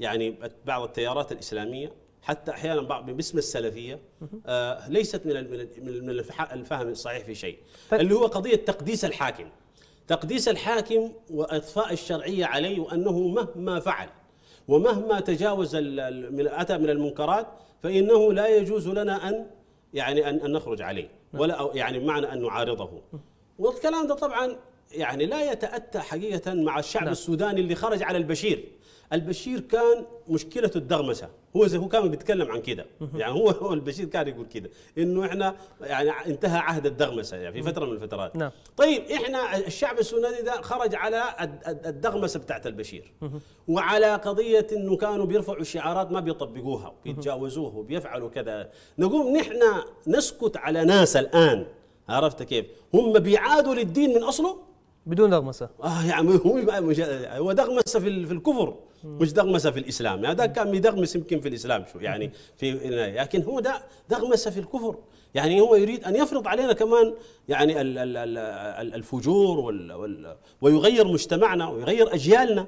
يعني بعض التيارات الإسلامية حتى أحيانا بعض باسم السلفية آه ليست من من الفهم الصحيح في شيء، اللي هو قضية تقديس الحاكم، تقديس الحاكم وإطفاء الشرعية عليه، وأنه مهما فعل ومهما تجاوز أتى من المنكرات فإنه لا يجوز لنا أن يعني أن نخرج عليه ولا يعني بمعنى أن نعارضه. والكلام ده طبعا يعني لا يتأتى حقيقة مع الشعب السوداني اللي خرج على البشير. البشير كان مشكلة الدغمسة، هو زي هو كان بيتكلم عن كده، يعني هو هو البشير كان يقول كده إنه إحنا يعني انتهى عهد الدغمسة يعني في فترة من الفترات. نعم. طيب إحنا الشعب السوداني ده خرج على الدغمسة بتاعت البشير وعلى قضية إنه كانوا بيرفعوا الشعارات ما بيطبقوها وبيتجاوزوها وبيفعلوا كذا، نقوم نحن نسكت على ناس الآن عرفت كيف؟ هم بيعادوا للدين من أصله؟ بدون دغمسة. اه يعني هو دغمسة في الكفر مش دغمسة في الإسلام، هذا يعني كان بيدغمس يمكن في الإسلام شو يعني في، لكن هو ده دغمسة في الكفر، يعني هو يريد أن يفرض علينا كمان يعني الفجور وال ويغير مجتمعنا ويغير أجيالنا،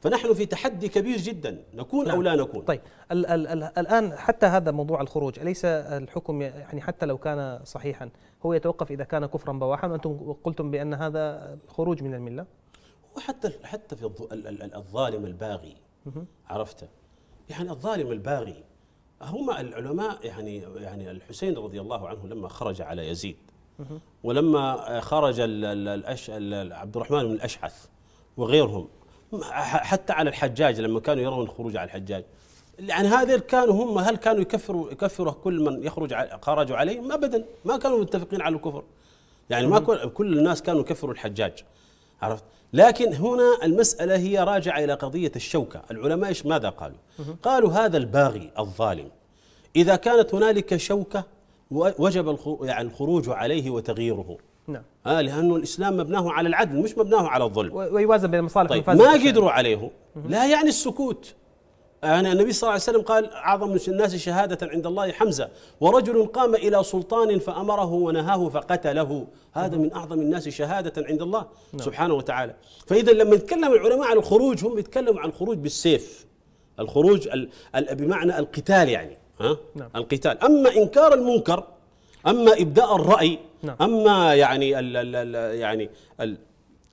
فنحن في تحدي كبير جدا، نكون نعم. أو لا نكون. طيب ال ال ال الآن حتى هذا موضوع الخروج، أليس الحكم يعني حتى لو كان صحيحا هو يتوقف إذا كان كفرا بواحا؟ وأنتم قلتم بأن هذا خروج من الملة. وحتى حتى في الظالم الباغي عرفته، يعني الظالم الباغي هم العلماء، يعني يعني الحسين رضي الله عنه لما خرج على يزيد ولما خرج عبد الرحمن بن الأشعث وغيرهم، حتى على الحجاج لما كانوا يرون الخروج على الحجاج، يعني هذول كانوا هم هل كانوا يكفروا يكفروا كل من يخرج خرجوا عليهم؟ ابدا، ما كانوا متفقين على الكفر، يعني ما كل الناس كانوا يكفروا الحجاج عرفت. لكن هنا المسألة هي راجعة إلى قضية الشوكة. العلماء إيش ماذا قالوا؟ قالوا هذا الباغي الظالم إذا كانت هنالك شوكة وجب الخروج عليه وتغييره. نعم. آه لأنه الإسلام مبناه على العدل مش مبناه على الظلم، ويوازن بين المصالح. طيب ما قدروا عليه لا يعني السكوت، يعني النبي صلى الله عليه وسلم قال أعظم الناس شهادة عند الله حمزة، ورجل قام إلى سلطان فأمره ونهاه فقتله، هذا من أعظم الناس شهادة عند الله نعم. سبحانه وتعالى. فإذا لما يتكلم العلماء عن الخروج هم يتكلموا عن الخروج بالسيف، الخروج ال ال بمعنى القتال، يعني ها نعم. القتال. أما إنكار المنكر، أما إبداء الرأي نعم. أما يعني ال ال ال يعني ال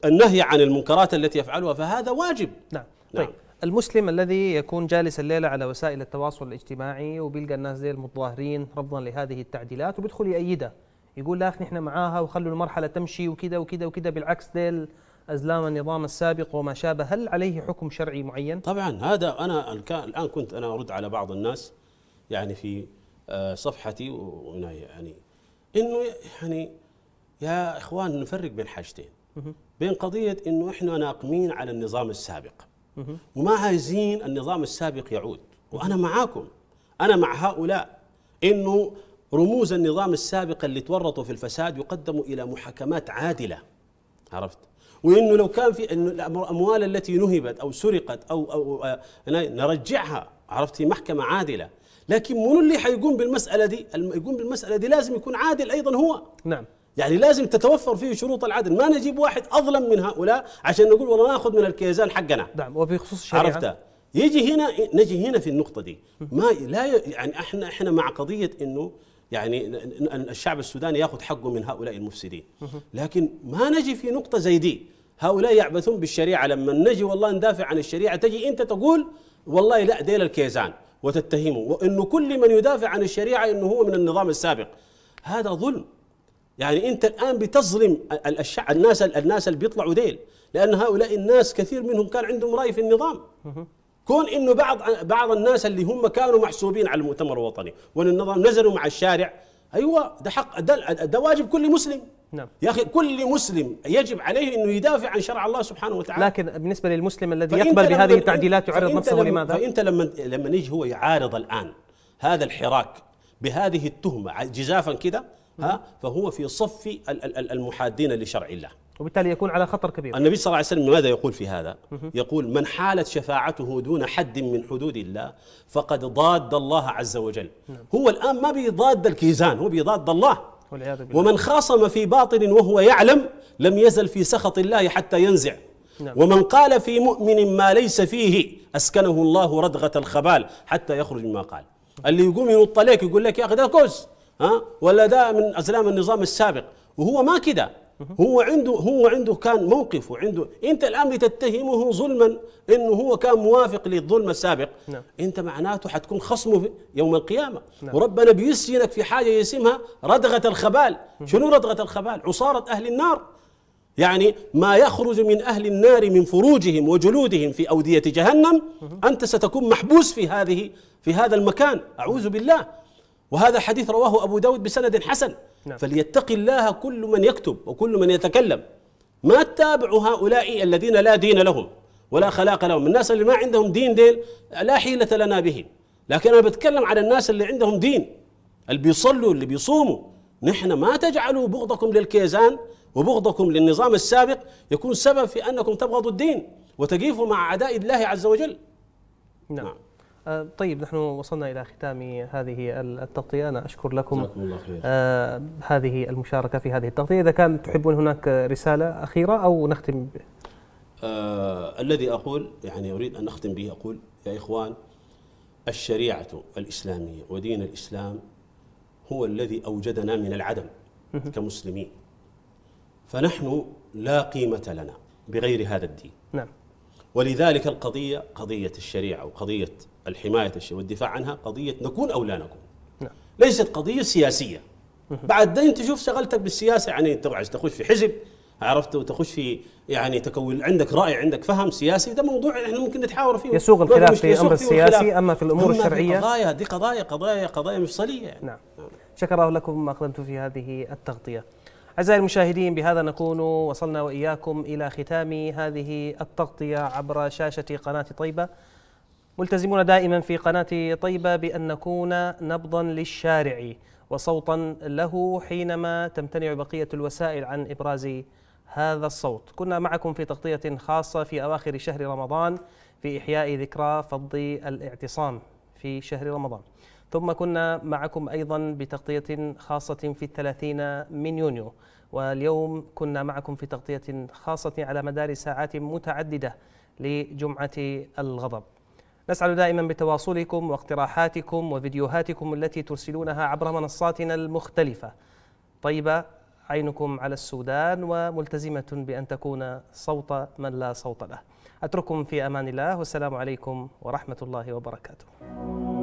النهي عن المنكرات التي يفعلها فهذا واجب نعم. نعم. طيب المسلم الذي يكون جالس الليلة على وسائل التواصل الاجتماعي وبيلقى الناس ذي المتظاهرين رفضا لهذه التعديلات وبيدخل يأيدها، يقول لا أخي نحن معاها وخلوا المرحلة تمشي وكذا وكذا وكذا، بالعكس ذيل أزلام النظام السابق وما شابه، هل عليه حكم شرعي معين؟ طبعا هذا أنا الآن كنت أنا أرد على بعض الناس يعني في صفحتي وهنا، يعني إنه يعني يا إخوان نفرق بين حاجتين، بين قضية إنه إحنا ناقمين على النظام السابق وما عايزين النظام السابق يعود، وأنا معاكم، أنا مع هؤلاء، إنه رموز النظام السابق اللي تورطوا في الفساد يقدموا إلى محاكمات عادلة عرفت، وإنه لو كان في الأموال التي نهبت أو سرقت أو, أو, أو نرجعها عرفت في محكمة عادلة. لكن منو اللي حيقوم بالمسألة دي؟ يقوم بالمسألة دي لازم يكون عادل أيضا هو نعم، يعني لازم تتوفر فيه شروط العدل، ما نجيب واحد أظلم من هؤلاء عشان نقول والله ناخذ من الكيزان حقنا نعم. وبخصوص الشريعة عرفتها، يجي هنا نجي هنا في النقطة دي ما لا يعني احنا احنا مع قضية انه يعني الشعب السوداني ياخذ حقه من هؤلاء المفسدين، لكن ما نجي في نقطة زي دي، هؤلاء يعبثون بالشريعة، لما نجي والله ندافع عن الشريعة تجي انت تقول والله لا ديل الكيزان وتتهمه، وانه كل من يدافع عن الشريعة انه هو من النظام السابق، هذا ظلم. يعني انت الان بتظلم الناس الناس اللي بيطلعوا ديل، لان هؤلاء الناس كثير منهم كان عندهم راي في النظام، كون انه بعض بعض الناس اللي هم كانوا محسوبين على المؤتمر الوطني والنظام نزلوا مع الشارع، ايوه ده حق، ده واجب كل مسلم نعم. يا اخي كل مسلم يجب عليه انه يدافع عن شرع الله سبحانه وتعالى. لكن بالنسبه للمسلم الذي يقبل بهذه التعديلات يعرض نفسه لماذا؟ فانت لما لما يجي هو يعارض الان هذا الحراك بهذه التهمه جزافا كده ها، فهو في صف المحادين لشرع الله، وبالتالي يكون على خطر كبير. النبي صلى الله عليه وسلم ماذا يقول في هذا؟ يقول من حالت شفاعته دون حد من حدود الله فقد ضاد الله عز وجل. هو الآن ما بيضاد الكيزان، هو بيضاد الله ومن خاصم في باطل وهو يعلم لم يزل في سخط الله حتى ينزع. نعم. ومن قال في مؤمن ما ليس فيه أسكنه الله ردغة الخبال حتى يخرج مما قال. اللي يقوم ينطليك يقول لك يا أخي ده كوز ها ولا ده من أزلام النظام السابق، وهو ما كده، هو عنده هو عنده كان موقف وعنده. أنت الآن بتتهمه ظلما إنه هو كان موافق للظلم السابق. نعم. أنت معناته حتكون خصمه يوم القيامة. نعم. وربنا بيسجنك في حاجة يسمها ردغة الخبال. شنو ردغة الخبال؟ عصارة أهل النار، يعني ما يخرج من أهل النار من فروجهم وجلودهم في أودية جهنم، أنت ستكون محبوس في هذه في هذا المكان، أعوذ بالله. وهذا حديث رواه أبو داود بسند حسن. نعم. فليتق الله كل من يكتب وكل من يتكلم، ما تتابع هؤلاء الذين لا دين لهم ولا خلاق لهم. الناس اللي ما عندهم دين ديل لا حيلة لنا بهم، لكن أنا بتكلم على الناس اللي عندهم دين، اللي بيصلوا اللي بيصوموا. نحن ما تجعلوا بغضكم للكيزان وبغضكم للنظام السابق يكون سبب في أنكم تبغضوا الدين وتقيفوا مع أعداء الله عز وجل. نعم, نعم. آه طيب، نحن وصلنا إلى ختام هذه التغطية. أنا أشكر لكم آه هذه المشاركة في هذه التغطية. إذا كان تحبون هناك رسالة أخيرة أو نختم به. آه الذي أقول يعني أريد أن أختم به، أقول يا إخوان، الشريعة الإسلامية ودين الإسلام هو الذي أوجدنا من العدم كمسلمين، فنحن لا قيمة لنا بغير هذا الدين. نعم. ولذلك القضية قضية الشريعة وقضية الحماية والدفاع عنها قضية نكون أو لا نكون. نعم. ليست قضية سياسية. بعدين تشوف شغلتك بالسياسة، يعني أنت عايز تخش في حزب، عرفت، وتخش في يعني تكون عندك رأي، عندك فهم سياسي، ده موضوع احنا ممكن نتحاور فيه. يسوق الخلاف في الأمر السياسي، أما في الأمور الشرعية قضايا دي قضايا قضايا قضايا مفصلية. يعني. نعم. شكرا لكم ما قدمتم في هذه التغطية. أعزائي المشاهدين، بهذا نكون وصلنا وإياكم إلى ختام هذه التغطية عبر شاشة قناة طيبة. ملتزمون دائما في قناة طيبة بأن نكون نبضا للشارع وصوتا له حينما تمتنع بقية الوسائل عن إبراز هذا الصوت. كنا معكم في تغطية خاصة في أواخر شهر رمضان في إحياء ذكرى فض الاعتصام في شهر رمضان، ثم كنا معكم أيضا بتغطية خاصة في الثلاثين من يونيو، واليوم كنا معكم في تغطية خاصة على مدار ساعات متعددة لجمعة الغضب. نسعد دائما بتواصلكم واقتراحاتكم وفيديوهاتكم التي ترسلونها عبر منصاتنا المختلفة. طيبة عينكم على السودان وملتزمة بأن تكون صوت من لا صوت له. أترككم في أمان الله، والسلام عليكم ورحمة الله وبركاته.